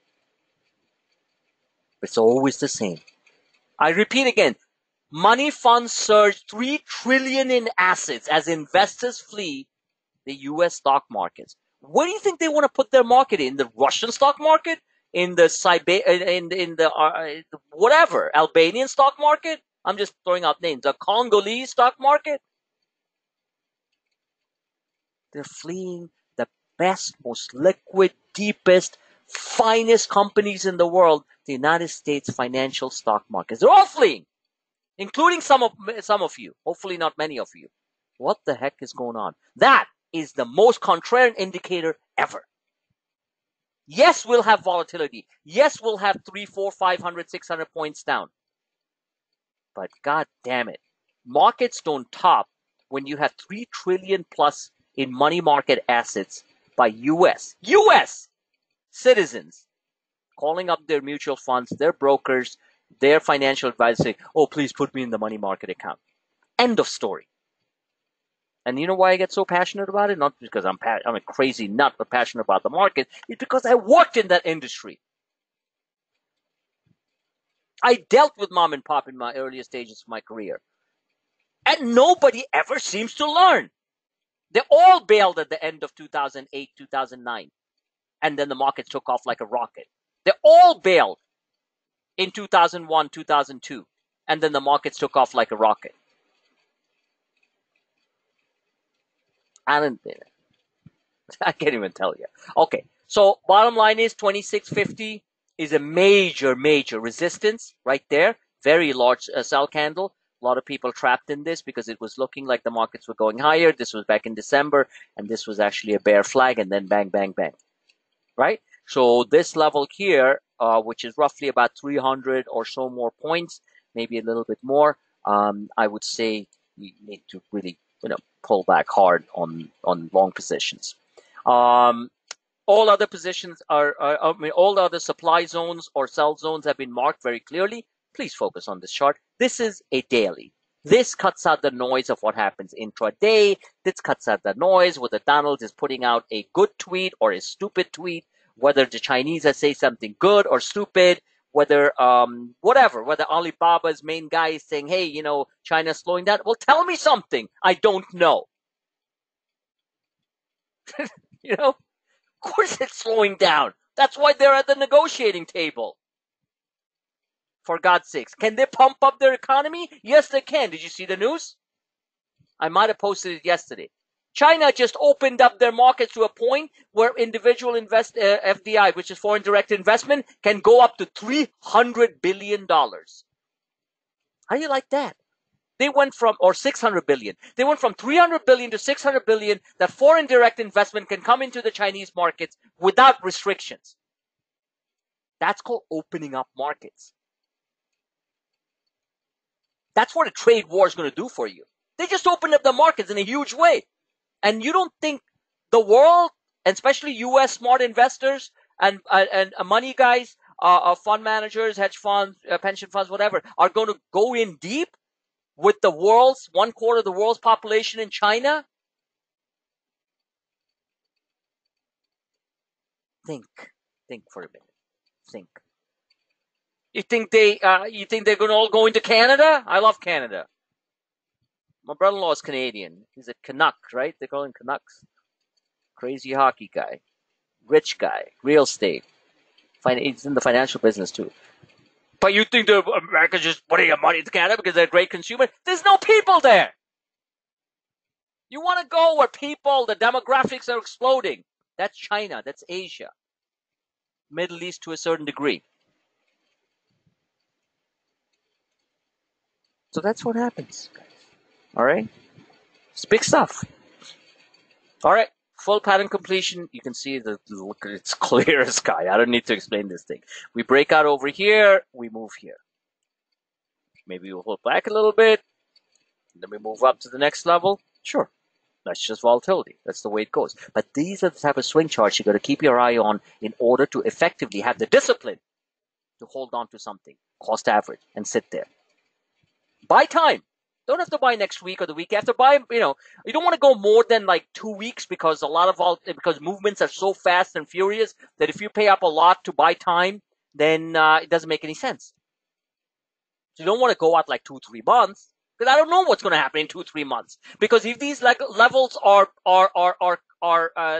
It's always the same. I repeat again, money funds surged $3 trillion in assets as investors flee the U.S. stock markets. Where do you think they want to put their market in? The Russian stock market? In the whatever, Albanian stock market? I'm just throwing out names. The Congolese stock market? They're fleeing the best, most liquid, deepest, finest companies in the world, the United States financial stock markets. They're all fleeing, including some of you, hopefully not many of you. What the heck is going on? That is the most contrarian indicator ever. Yes, we'll have volatility. Yes, we'll have 300, 400, 500, 600 points down. But god damn it, markets don't top when you have 3 trillion plus in money market assets by U.S. citizens calling up their mutual funds, their brokers, their financial advisors saying, oh, please put me in the money market account. End of story. And you know why I get so passionate about it? Not because I'm a crazy nut but passionate about the market. It's because I worked in that industry. I dealt with mom and pop in my earlier stages of my career. And nobody ever seems to learn. They all bailed at the end of 2008, 2009. And then the market took off like a rocket. They all bailed in 2001, 2002. And then the markets took off like a rocket. I can't even tell you. Okay. So bottom line is 2650 is a major, major resistance right there. Very large sell candle. A lot of people trapped in this because it was looking like the markets were going higher. This was back in December. And this was actually a bear flag. And then bang, bang, bang. Right? So this level here, which is roughly about 300 or so more points, maybe a little bit more, I would say you need to really, you know, pull back hard on long positions. All other positions all the other supply zones or sell zones have been marked very clearly. Please focus on this chart. This is a daily. This cuts out the noise of what happens intraday. This cuts out the noise whether Donald is putting out a good tweet or a stupid tweet, whether the Chinese say something good or stupid, whether whatever, whether Alibaba's main guy is saying, hey, you know, China's slowing down. Well, tell me something. I don't know. You know, of course it's slowing down. That's why they're at the negotiating table. For God's sakes, can they pump up their economy? Yes, they can. Did you see the news? I might have posted it yesterday. China just opened up their markets to a point where individual FDI, which is foreign direct investment, can go up to $300 billion. How do you like that? They went from, or $600 billion. They went from $300 billion to $600 billion that foreign direct investment can come into the Chinese markets without restrictions. That's called opening up markets. That's what a trade war is going to do for you. They just opened up the markets in a huge way. And you don't think the world, and especially U.S. smart investors and money guys, fund managers, hedge funds, pension funds, whatever, are going to go in deep with the world's, 1/4 of the world's population in China? Think for a minute. Think. You think they're going to all go into Canada? I love Canada. My brother-in-law is Canadian. He's a Canuck, right? They call him Canucks. Crazy hockey guy. Rich guy. Real estate. He's in the financial business too. But you think that America's just putting their money into Canada because they're a great consumer? There's no people there. You want to go where people, the demographics are exploding. That's China. That's Asia. Middle East to a certain degree. So that's what happens, guys. All right? It's big stuff. All right. Full pattern completion. You can see the look, it's clear as sky. I don't need to explain this thing. We break out over here. We move here. Maybe we'll hold back a little bit. Then we move up to the next level. Sure. That's just volatility. That's the way it goes. But these are the type of swing charts you got to keep your eye on in order to effectively have the discipline to hold on to something, cost average, and sit there. Buy time. Don't have to buy next week or the week after. Buy, you know, you don't want to go more than like 2 weeks because a lot of because movements are so fast and furious that if you pay up a lot to buy time, then it doesn't make any sense. So you don't want to go out like 2-3 months because I don't know what's going to happen in 2-3 months. Because if these like levels are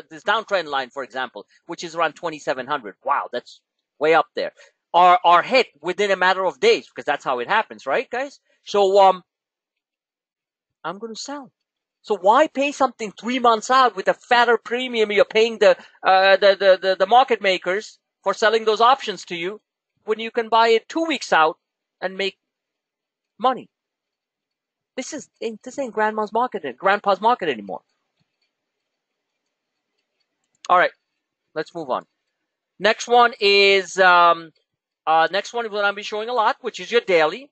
this downtrend line, for example, which is around 2,700. Wow, that's way up there. Are hit within a matter of days because that's how it happens, right, guys? So I'm going to sell. So why pay something 3 months out with a fatter premium you're paying the market makers for selling those options to you when you can buy it 2 weeks out and make money? This ain't grandpa's market anymore. All right, let's move on. Next one is what I'll be showing a lot, which is your daily.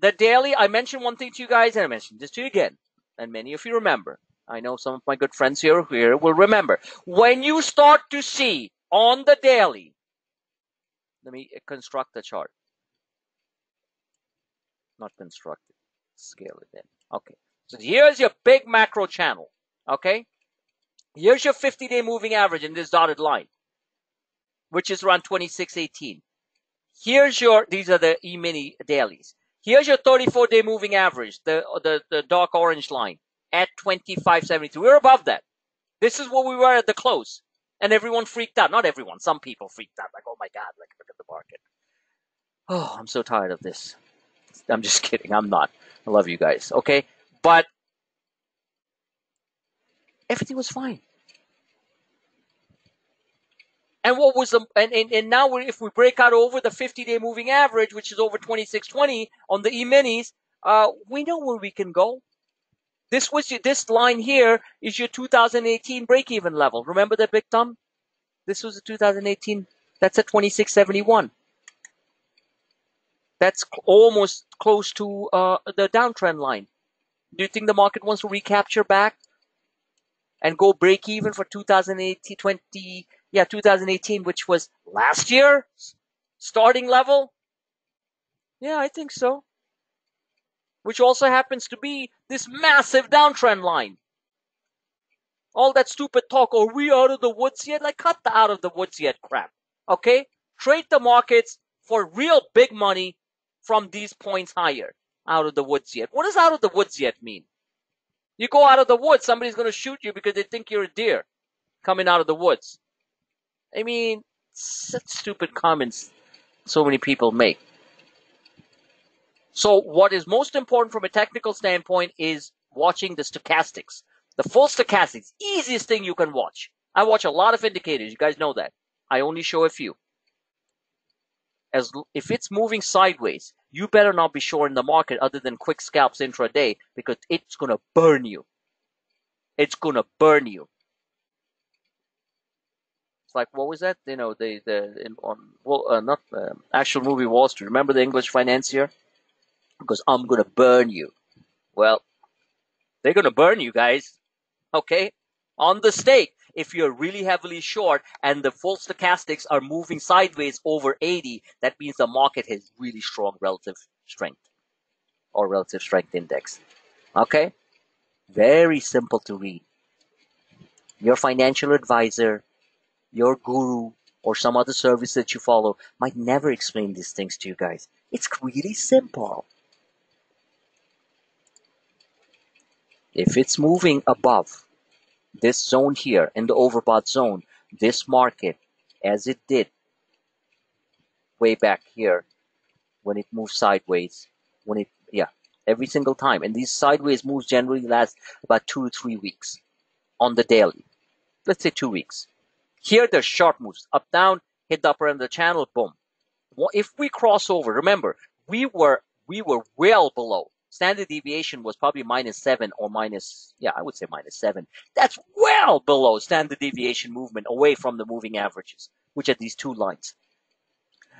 The daily, I mentioned one thing to you guys, and I mentioned this to you again, and many of you remember. I know some of my good friends here will remember. When you start to see on the daily, let me construct the chart. Not construct it. Scale it in. Okay. So here's your big macro channel. Okay. Here's your 50-day moving average in this dotted line, which is around 2618. Here's your, these are the E-mini dailies. Here's your 34-day moving average, the dark orange line at 2573. We're above that. This is what we were at the close, and everyone freaked out. Not everyone, some people freaked out, like, oh my God, like, look at the market. Oh, I'm so tired of this. I'm just kidding. I'm not. I love you guys. Okay, but everything was fine. And what was the and now if we break out over the 50-day moving average, which is over 2620 on the E-minis, we know where we can go. This was your, this line here is your 2018 break-even level. Remember that big thumb? This was the 2018. That's at 2671. That's almost close to the downtrend line. Do you think the market wants to recapture back and go break-even for 2018, which was last year starting level? Yeah, I think so. Which also happens to be this massive downtrend line. All that stupid talk, are we out of the woods yet? Like, cut the out of the woods yet crap. Okay? Trade the markets for real big money from these points higher. Out of the woods yet. What does out of the woods yet mean? You go out of the woods, somebody's going to shoot you because they think you're a deer coming out of the woods. I mean, such stupid comments so many people make. So what is most important from a technical standpoint is watching the stochastics. The full stochastics, easiest thing you can watch. I watch a lot of indicators. You guys know that. I only show a few. As if it's moving sideways, you better not be short in the market other than quick scalps intraday because it's going to burn you. It's going to burn you. It's like, what was that? You know, actual movie Wall Street. Remember the English financier? Because I'm going to burn you. Well, they're going to burn you guys. Okay? On the stake, if you're really heavily short and the full stochastics are moving sideways over 80, that means the market has really strong relative strength or relative strength index. Okay? Very simple to read. Your financial advisor, your guru, or some other service that you follow might never explain these things to you guys. It's really simple. If it's moving above this zone here in the overbought zone, this market, as it did way back here, when it moves sideways, every single time. And these sideways moves generally last about 2 to 3 weeks on the daily. Let's say 2 weeks. Here, there's short moves, up, down, hit the upper end of the channel, boom. If we cross over, remember, we were well below. Standard deviation was probably -7 or I would say -7. That's well below standard deviation movement away from the moving averages, which are these two lines.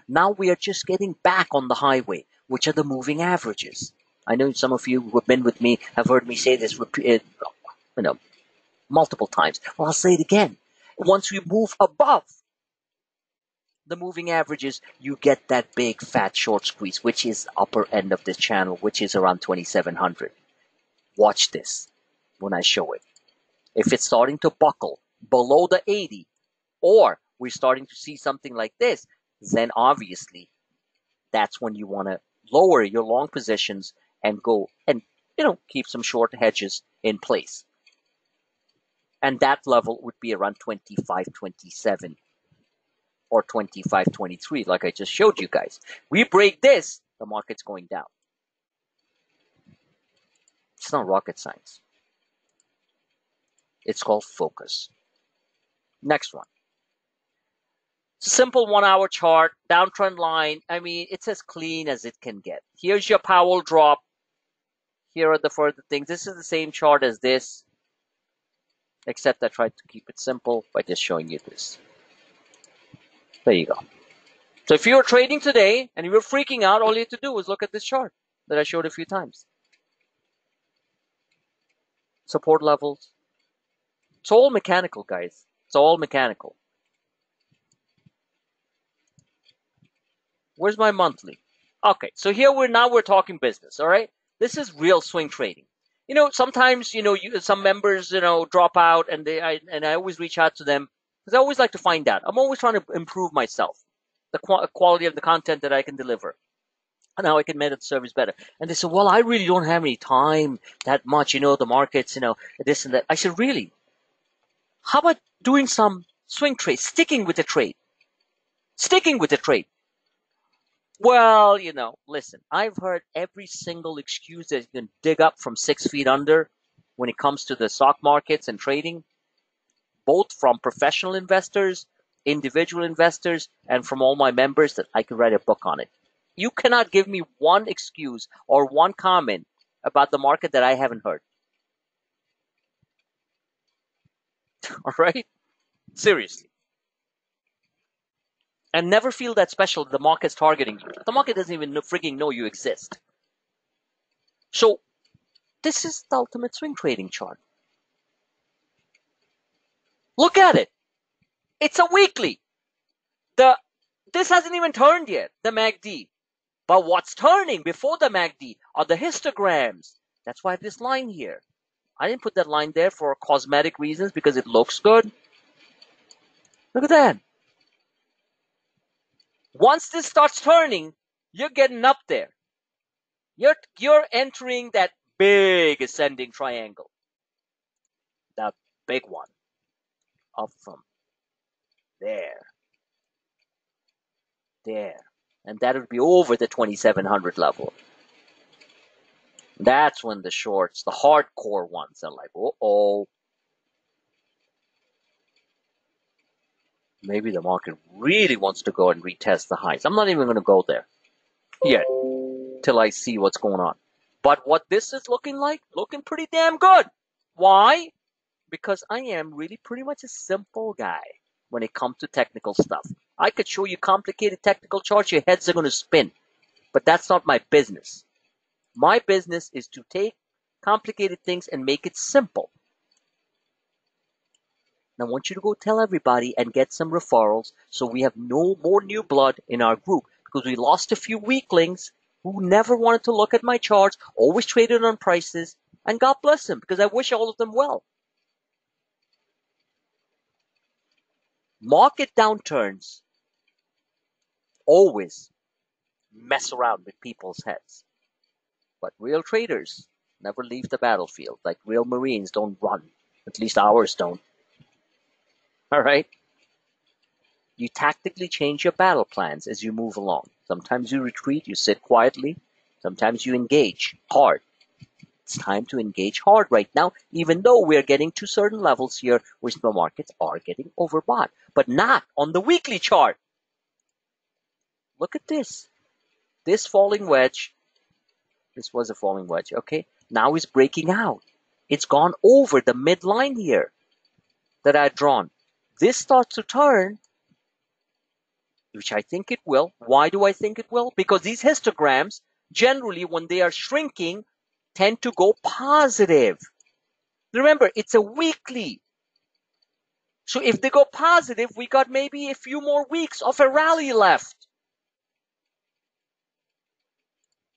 Now we are just getting back on the highway, which are the moving averages. I know some of you who have been with me have heard me say this multiple times. Well, I'll say it again. Once we move above the moving averages, you get that big fat short squeeze, which is upper end of this channel, which is around 2,700. Watch this when I show it. If it's starting to buckle below the 80, or we're starting to see something like this, then obviously that's when you want to lower your long positions and go and, you know, keep some short hedges in place. And that level would be around 25.27 or 25.23, like I just showed you guys. We break this, the market's going down. It's not rocket science. It's called focus. Next one. Simple 1 hour chart, downtrend line. I mean, it's as clean as it can get. Here's your Powell drop. Here are the further things. This is the same chart as this, except I tried to keep it simple by just showing you this. There you go. So if you were trading today and you were freaking out, all you had to do was look at this chart that I showed a few times. Support levels. It's all mechanical, guys. It's all mechanical. Where's my monthly? Okay, so here we're talking business, all right? This is real swing trading. You know, sometimes, you know, some members, you know, drop out, and I always reach out to them because I always like to find out. I'm always trying to improve myself, the quality of the content that I can deliver, and how I can make the service better. And they said, well, I really don't have any time that much, you know, the markets, you know, this and that. I said, really? How about doing some swing trades, sticking with the trade? Sticking with the trade. Well, you know, listen, I've heard every single excuse that you can dig up from 6 feet under when it comes to the stock markets and trading, both from professional investors, individual investors, and from all my members, that I could write a book on it. You cannot give me one excuse or one comment about the market that I haven't heard. All right? Seriously. And never feel that special the market's targeting you. The market doesn't even freaking know you exist. So this is the ultimate swing trading chart. Look at it. It's a weekly. This hasn't even turned yet, the MACD. But what's turning before the MACD are the histograms. That's why this line here. I didn't put that line there for cosmetic reasons because it looks good. Look at that. Once this starts turning, you're getting up there. You're entering that big ascending triangle. That big one. Up from there. There. And that would be over the 2,700 level. That's when the shorts, the hardcore ones, are like, uh-oh. Maybe the market really wants to go and retest the highs. I'm not even going to go there yet till I see what's going on. But what this is looking like, looking pretty damn good. Why? Because I am really pretty much a simple guy when it comes to technical stuff. I could show you complicated technical charts. Your heads are going to spin. But that's not my business. My business is to take complicated things and make it simple. I want you to go tell everybody and get some referrals so we have no more new blood in our group, because we lost a few weaklings who never wanted to look at my charts, always traded on prices, and God bless them, because I wish all of them well. Market downturns always mess around with people's heads. But real traders never leave the battlefield. Like real Marines don't run, at least ours don't. All right. You tactically change your battle plans as you move along. Sometimes you retreat, you sit quietly. Sometimes you engage hard. It's time to engage hard right now, even though we're getting to certain levels here, which the markets are getting overbought, but not on the weekly chart. Look at this. This falling wedge. This was a falling wedge. Okay. Now it's breaking out. It's gone over the midline here that I've drawn. This starts to turn, which I think it will. Why do I think it will? Because these histograms, generally, when they are shrinking, tend to go positive. Remember, it's a weekly. So if they go positive, we got maybe a few more weeks of a rally left.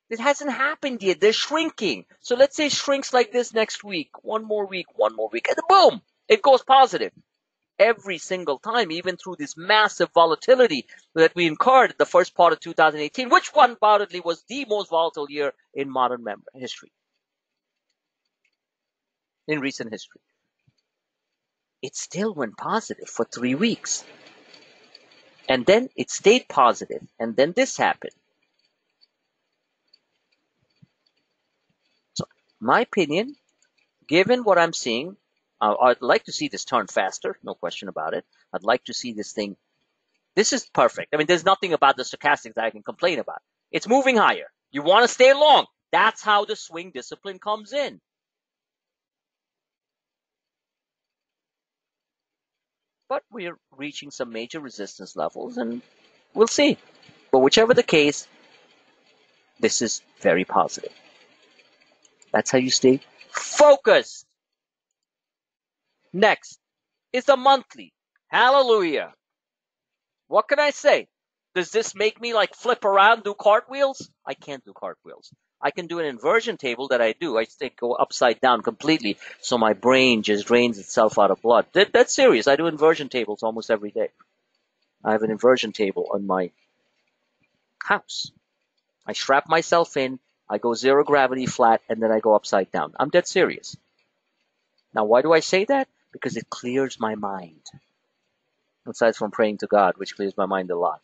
It hasn't happened yet. They're shrinking. So let's say it shrinks like this next week. One more week. And boom, it goes positive. Every single time, even through this massive volatility that we incurred the first part of 2018, which undoubtedly was the most volatile year in modern history. In recent history. It still went positive for 3 weeks. And then it stayed positive. And then this happened. My opinion, given what I'm seeing, I'd like to see this turn faster, no question about it. I'd like to see this thing. This is perfect. I mean, there's nothing about the stochastics that I can complain about. It's moving higher. You want to stay long. That's how the swing discipline comes in. But we're reaching some major resistance levels, and we'll see. But whichever the case, this is very positive. That's how you stay focused. Next is the monthly. Hallelujah. What can I say? Does this make me like flip around, do cartwheels? I can't do cartwheels. I can do an inversion table that I do. I go upside down completely so my brain just drains itself out of blood. That's serious. I do inversion tables almost every day. I have an inversion table on my house. I strap myself in. I go zero gravity flat, and then I go upside down. I'm dead serious. Now, why do I say that? Because it clears my mind. Aside from praying to God, which clears my mind a lot.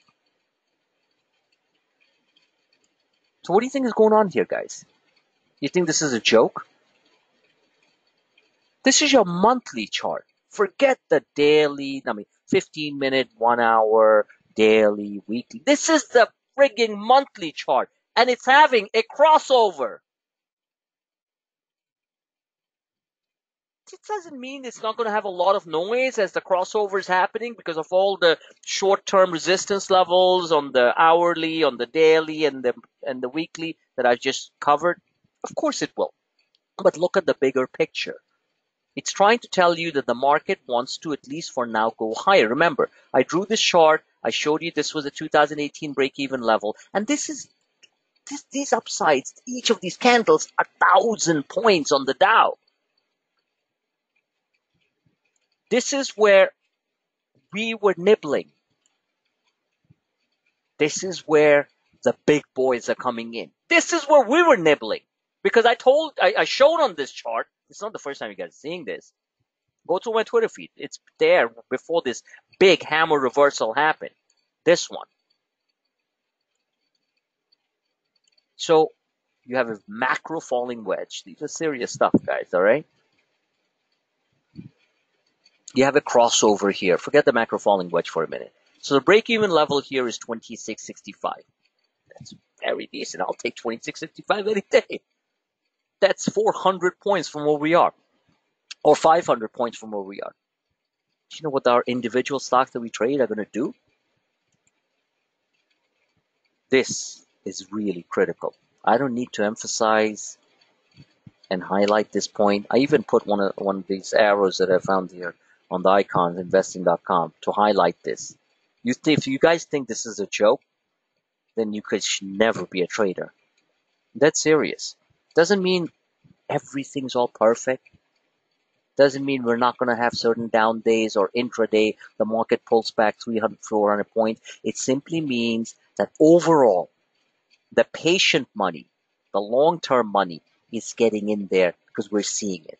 So what do you think is going on here, guys? You think this is a joke? This is your monthly chart. Forget the daily, 15-minute, 1-hour, daily, weekly. This is the frigging monthly chart. And it's having a crossover. It doesn't mean it's not going to have a lot of noise as the crossover is happening because of all the short-term resistance levels on the hourly, on the daily, and the weekly that I've just covered. Of course it will. But look at the bigger picture. It's trying to tell you that the market wants to, at least for now, go higher. Remember, I drew this chart. I showed you this was a 2018 break-even level. And this is... These upsides, each of these candles are 1,000 points on the Dow. This is where we were nibbling. This is where the big boys are coming in. This is where we were nibbling. Because I showed on this chart, it's not the first time you guys are seeing this. Go to my Twitter feed. It's there before this big hammer reversal happened. This one. So you have a macro falling wedge. These are serious stuff, guys, all right? You have a crossover here. Forget the macro falling wedge for a minute. So the break-even level here is 26.65. That's very decent. I'll take 26.65 any day. That's 400 points from where we are, or 500 points from where we are. Do you know what our individual stocks that we trade are going to do? This is really critical. I don't need to emphasize and highlight this point. I even put one of these arrows that I found here on the icons, investing.com, to highlight this. If you guys think this is a joke, then you could never be a trader. That's serious. Doesn't mean everything's all perfect. Doesn't mean we're not going to have certain down days or intraday. The market pulls back 300, 400 points. It simply means that overall, the patient money, the long-term money is getting in there because we're seeing it.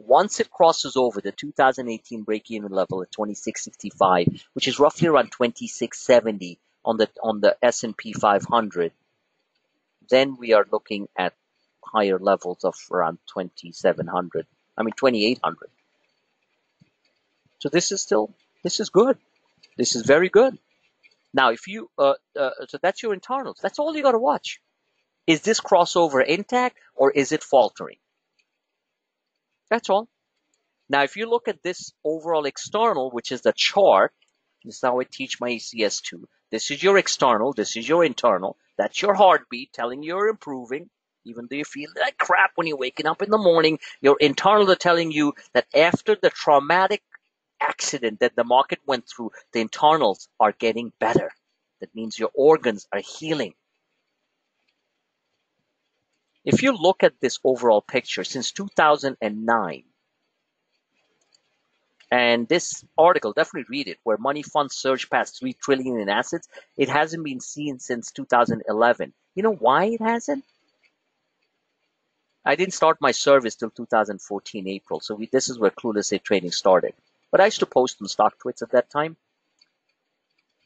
Once it crosses over the 2018 break-even level at 26.65, which is roughly around 26.70 on the S&P 500, then we are looking at higher levels of around 2,800. So this is good. This is very good. Now, if you so that's your internals. That's all you got to watch. Is this crossover intact or is it faltering? That's all. Now, if you look at this overall external, which is the chart, this is how I teach my ECS2. This is your external. This is your internal. That's your heartbeat telling you you're improving, even though you feel like crap when you're waking up in the morning. Your internal are telling you that after the traumatic accident that the market went through, the internals are getting better. That means your organs are healing. If you look at this overall picture since 2009, and this article, definitely read it, where money funds surge past $3 trillion in assets, it hasn't been seen since 2011. You know why it hasn't? I didn't start my service till 2014, April. So this is where Clueless8 Trading started. But I used to post on stock twits at that time.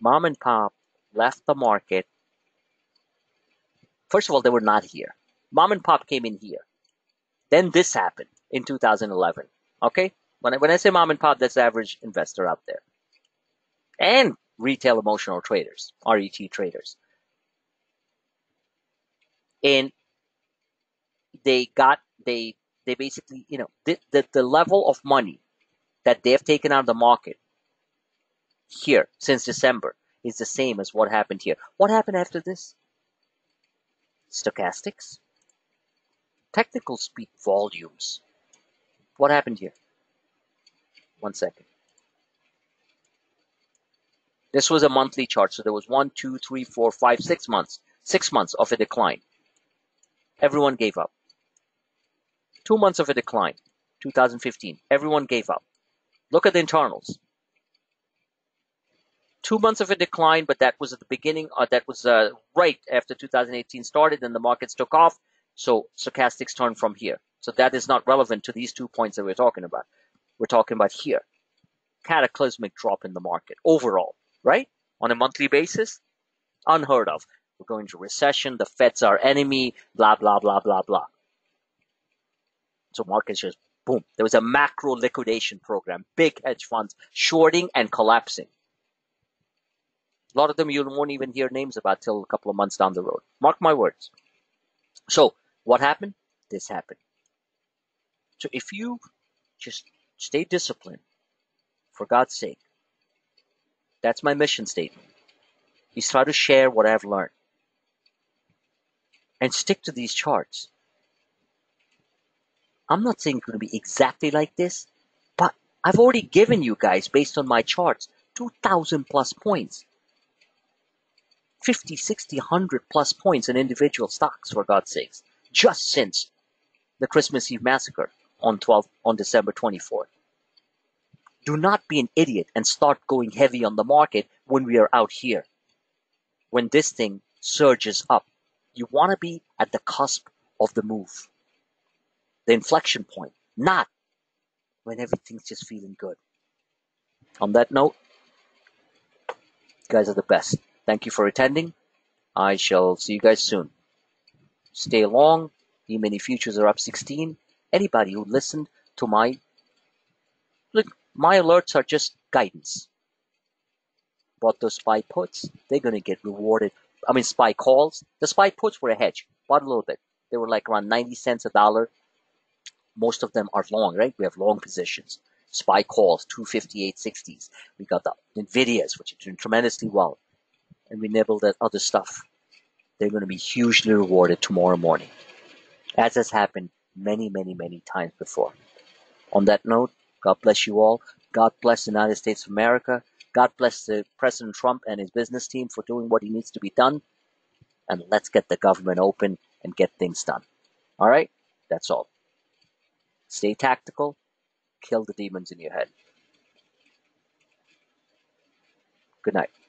Mom and pop left the market. First of all, they were not here. Mom and pop came in here. Then this happened in 2011, okay? When I say mom and pop, that's the average investor out there. And retail emotional traders, RET traders. And they basically, you know, the level of money that they have taken out of the market here since December is the same as what happened here. What happened after this? Stochastics. Technicals speak volumes. What happened here? One second. This was a monthly chart. So there was 1, 2, 3, 4, 5, 6 months. 6 months of a decline. Everyone gave up. 2 months of a decline. 2015. Everyone gave up. Look at the internals. 2 months of a decline, but that was at the beginning. That was right after 2018 started and the markets took off. So stochastics turned from here. So that is not relevant to these 2 points that we're talking about. We're talking about here, cataclysmic drop in the market overall, right? On a monthly basis, unheard of. We're going to recession. The Fed's our enemy, blah, blah, blah, blah, blah. So markets just boom. There was a macro liquidation program, big hedge funds shorting and collapsing. A lot of them you won't even hear names about till a couple of months down the road. Mark my words. So what happened? This happened. So if you just stay disciplined, for God's sake. That's my mission statement. Is try to share what I've learned. And stick to these charts. I'm not saying it's going to be exactly like this, but I've already given you guys, based on my charts, 2,000 plus points. 50, 60, 100 plus points in individual stocks, for God's sakes. Just since the Christmas Eve massacre. On December 24th. Do not be an idiot and start going heavy on the market when we are out here. When this thing surges up, you want to be at the cusp of the move, the inflection point, not when everything's just feeling good. On that note, you guys are the best. Thank you for attending. I shall see you guys soon. Stay long. E-mini futures are up 16. Anybody who listened to my, look, my alerts are just guidance. Bought those SPY puts, they're going to get rewarded. I mean, SPY calls. The SPY puts were a hedge, bought a little bit. They were like around 90 cents a dollar. Most of them are long, right? We have long positions. SPY calls, 258.60s. We got the NVIDIAs, which are doing tremendously well. And we nibbled at other stuff. They're going to be hugely rewarded tomorrow morning, as has happened many times before. On that note, God bless you all. God bless the United States of America. God bless the President Trump and his business team for doing what he needs to be done. And let's get the government open and get things done. All right? That's all. Stay tactical. Kill the demons in your head. Good night.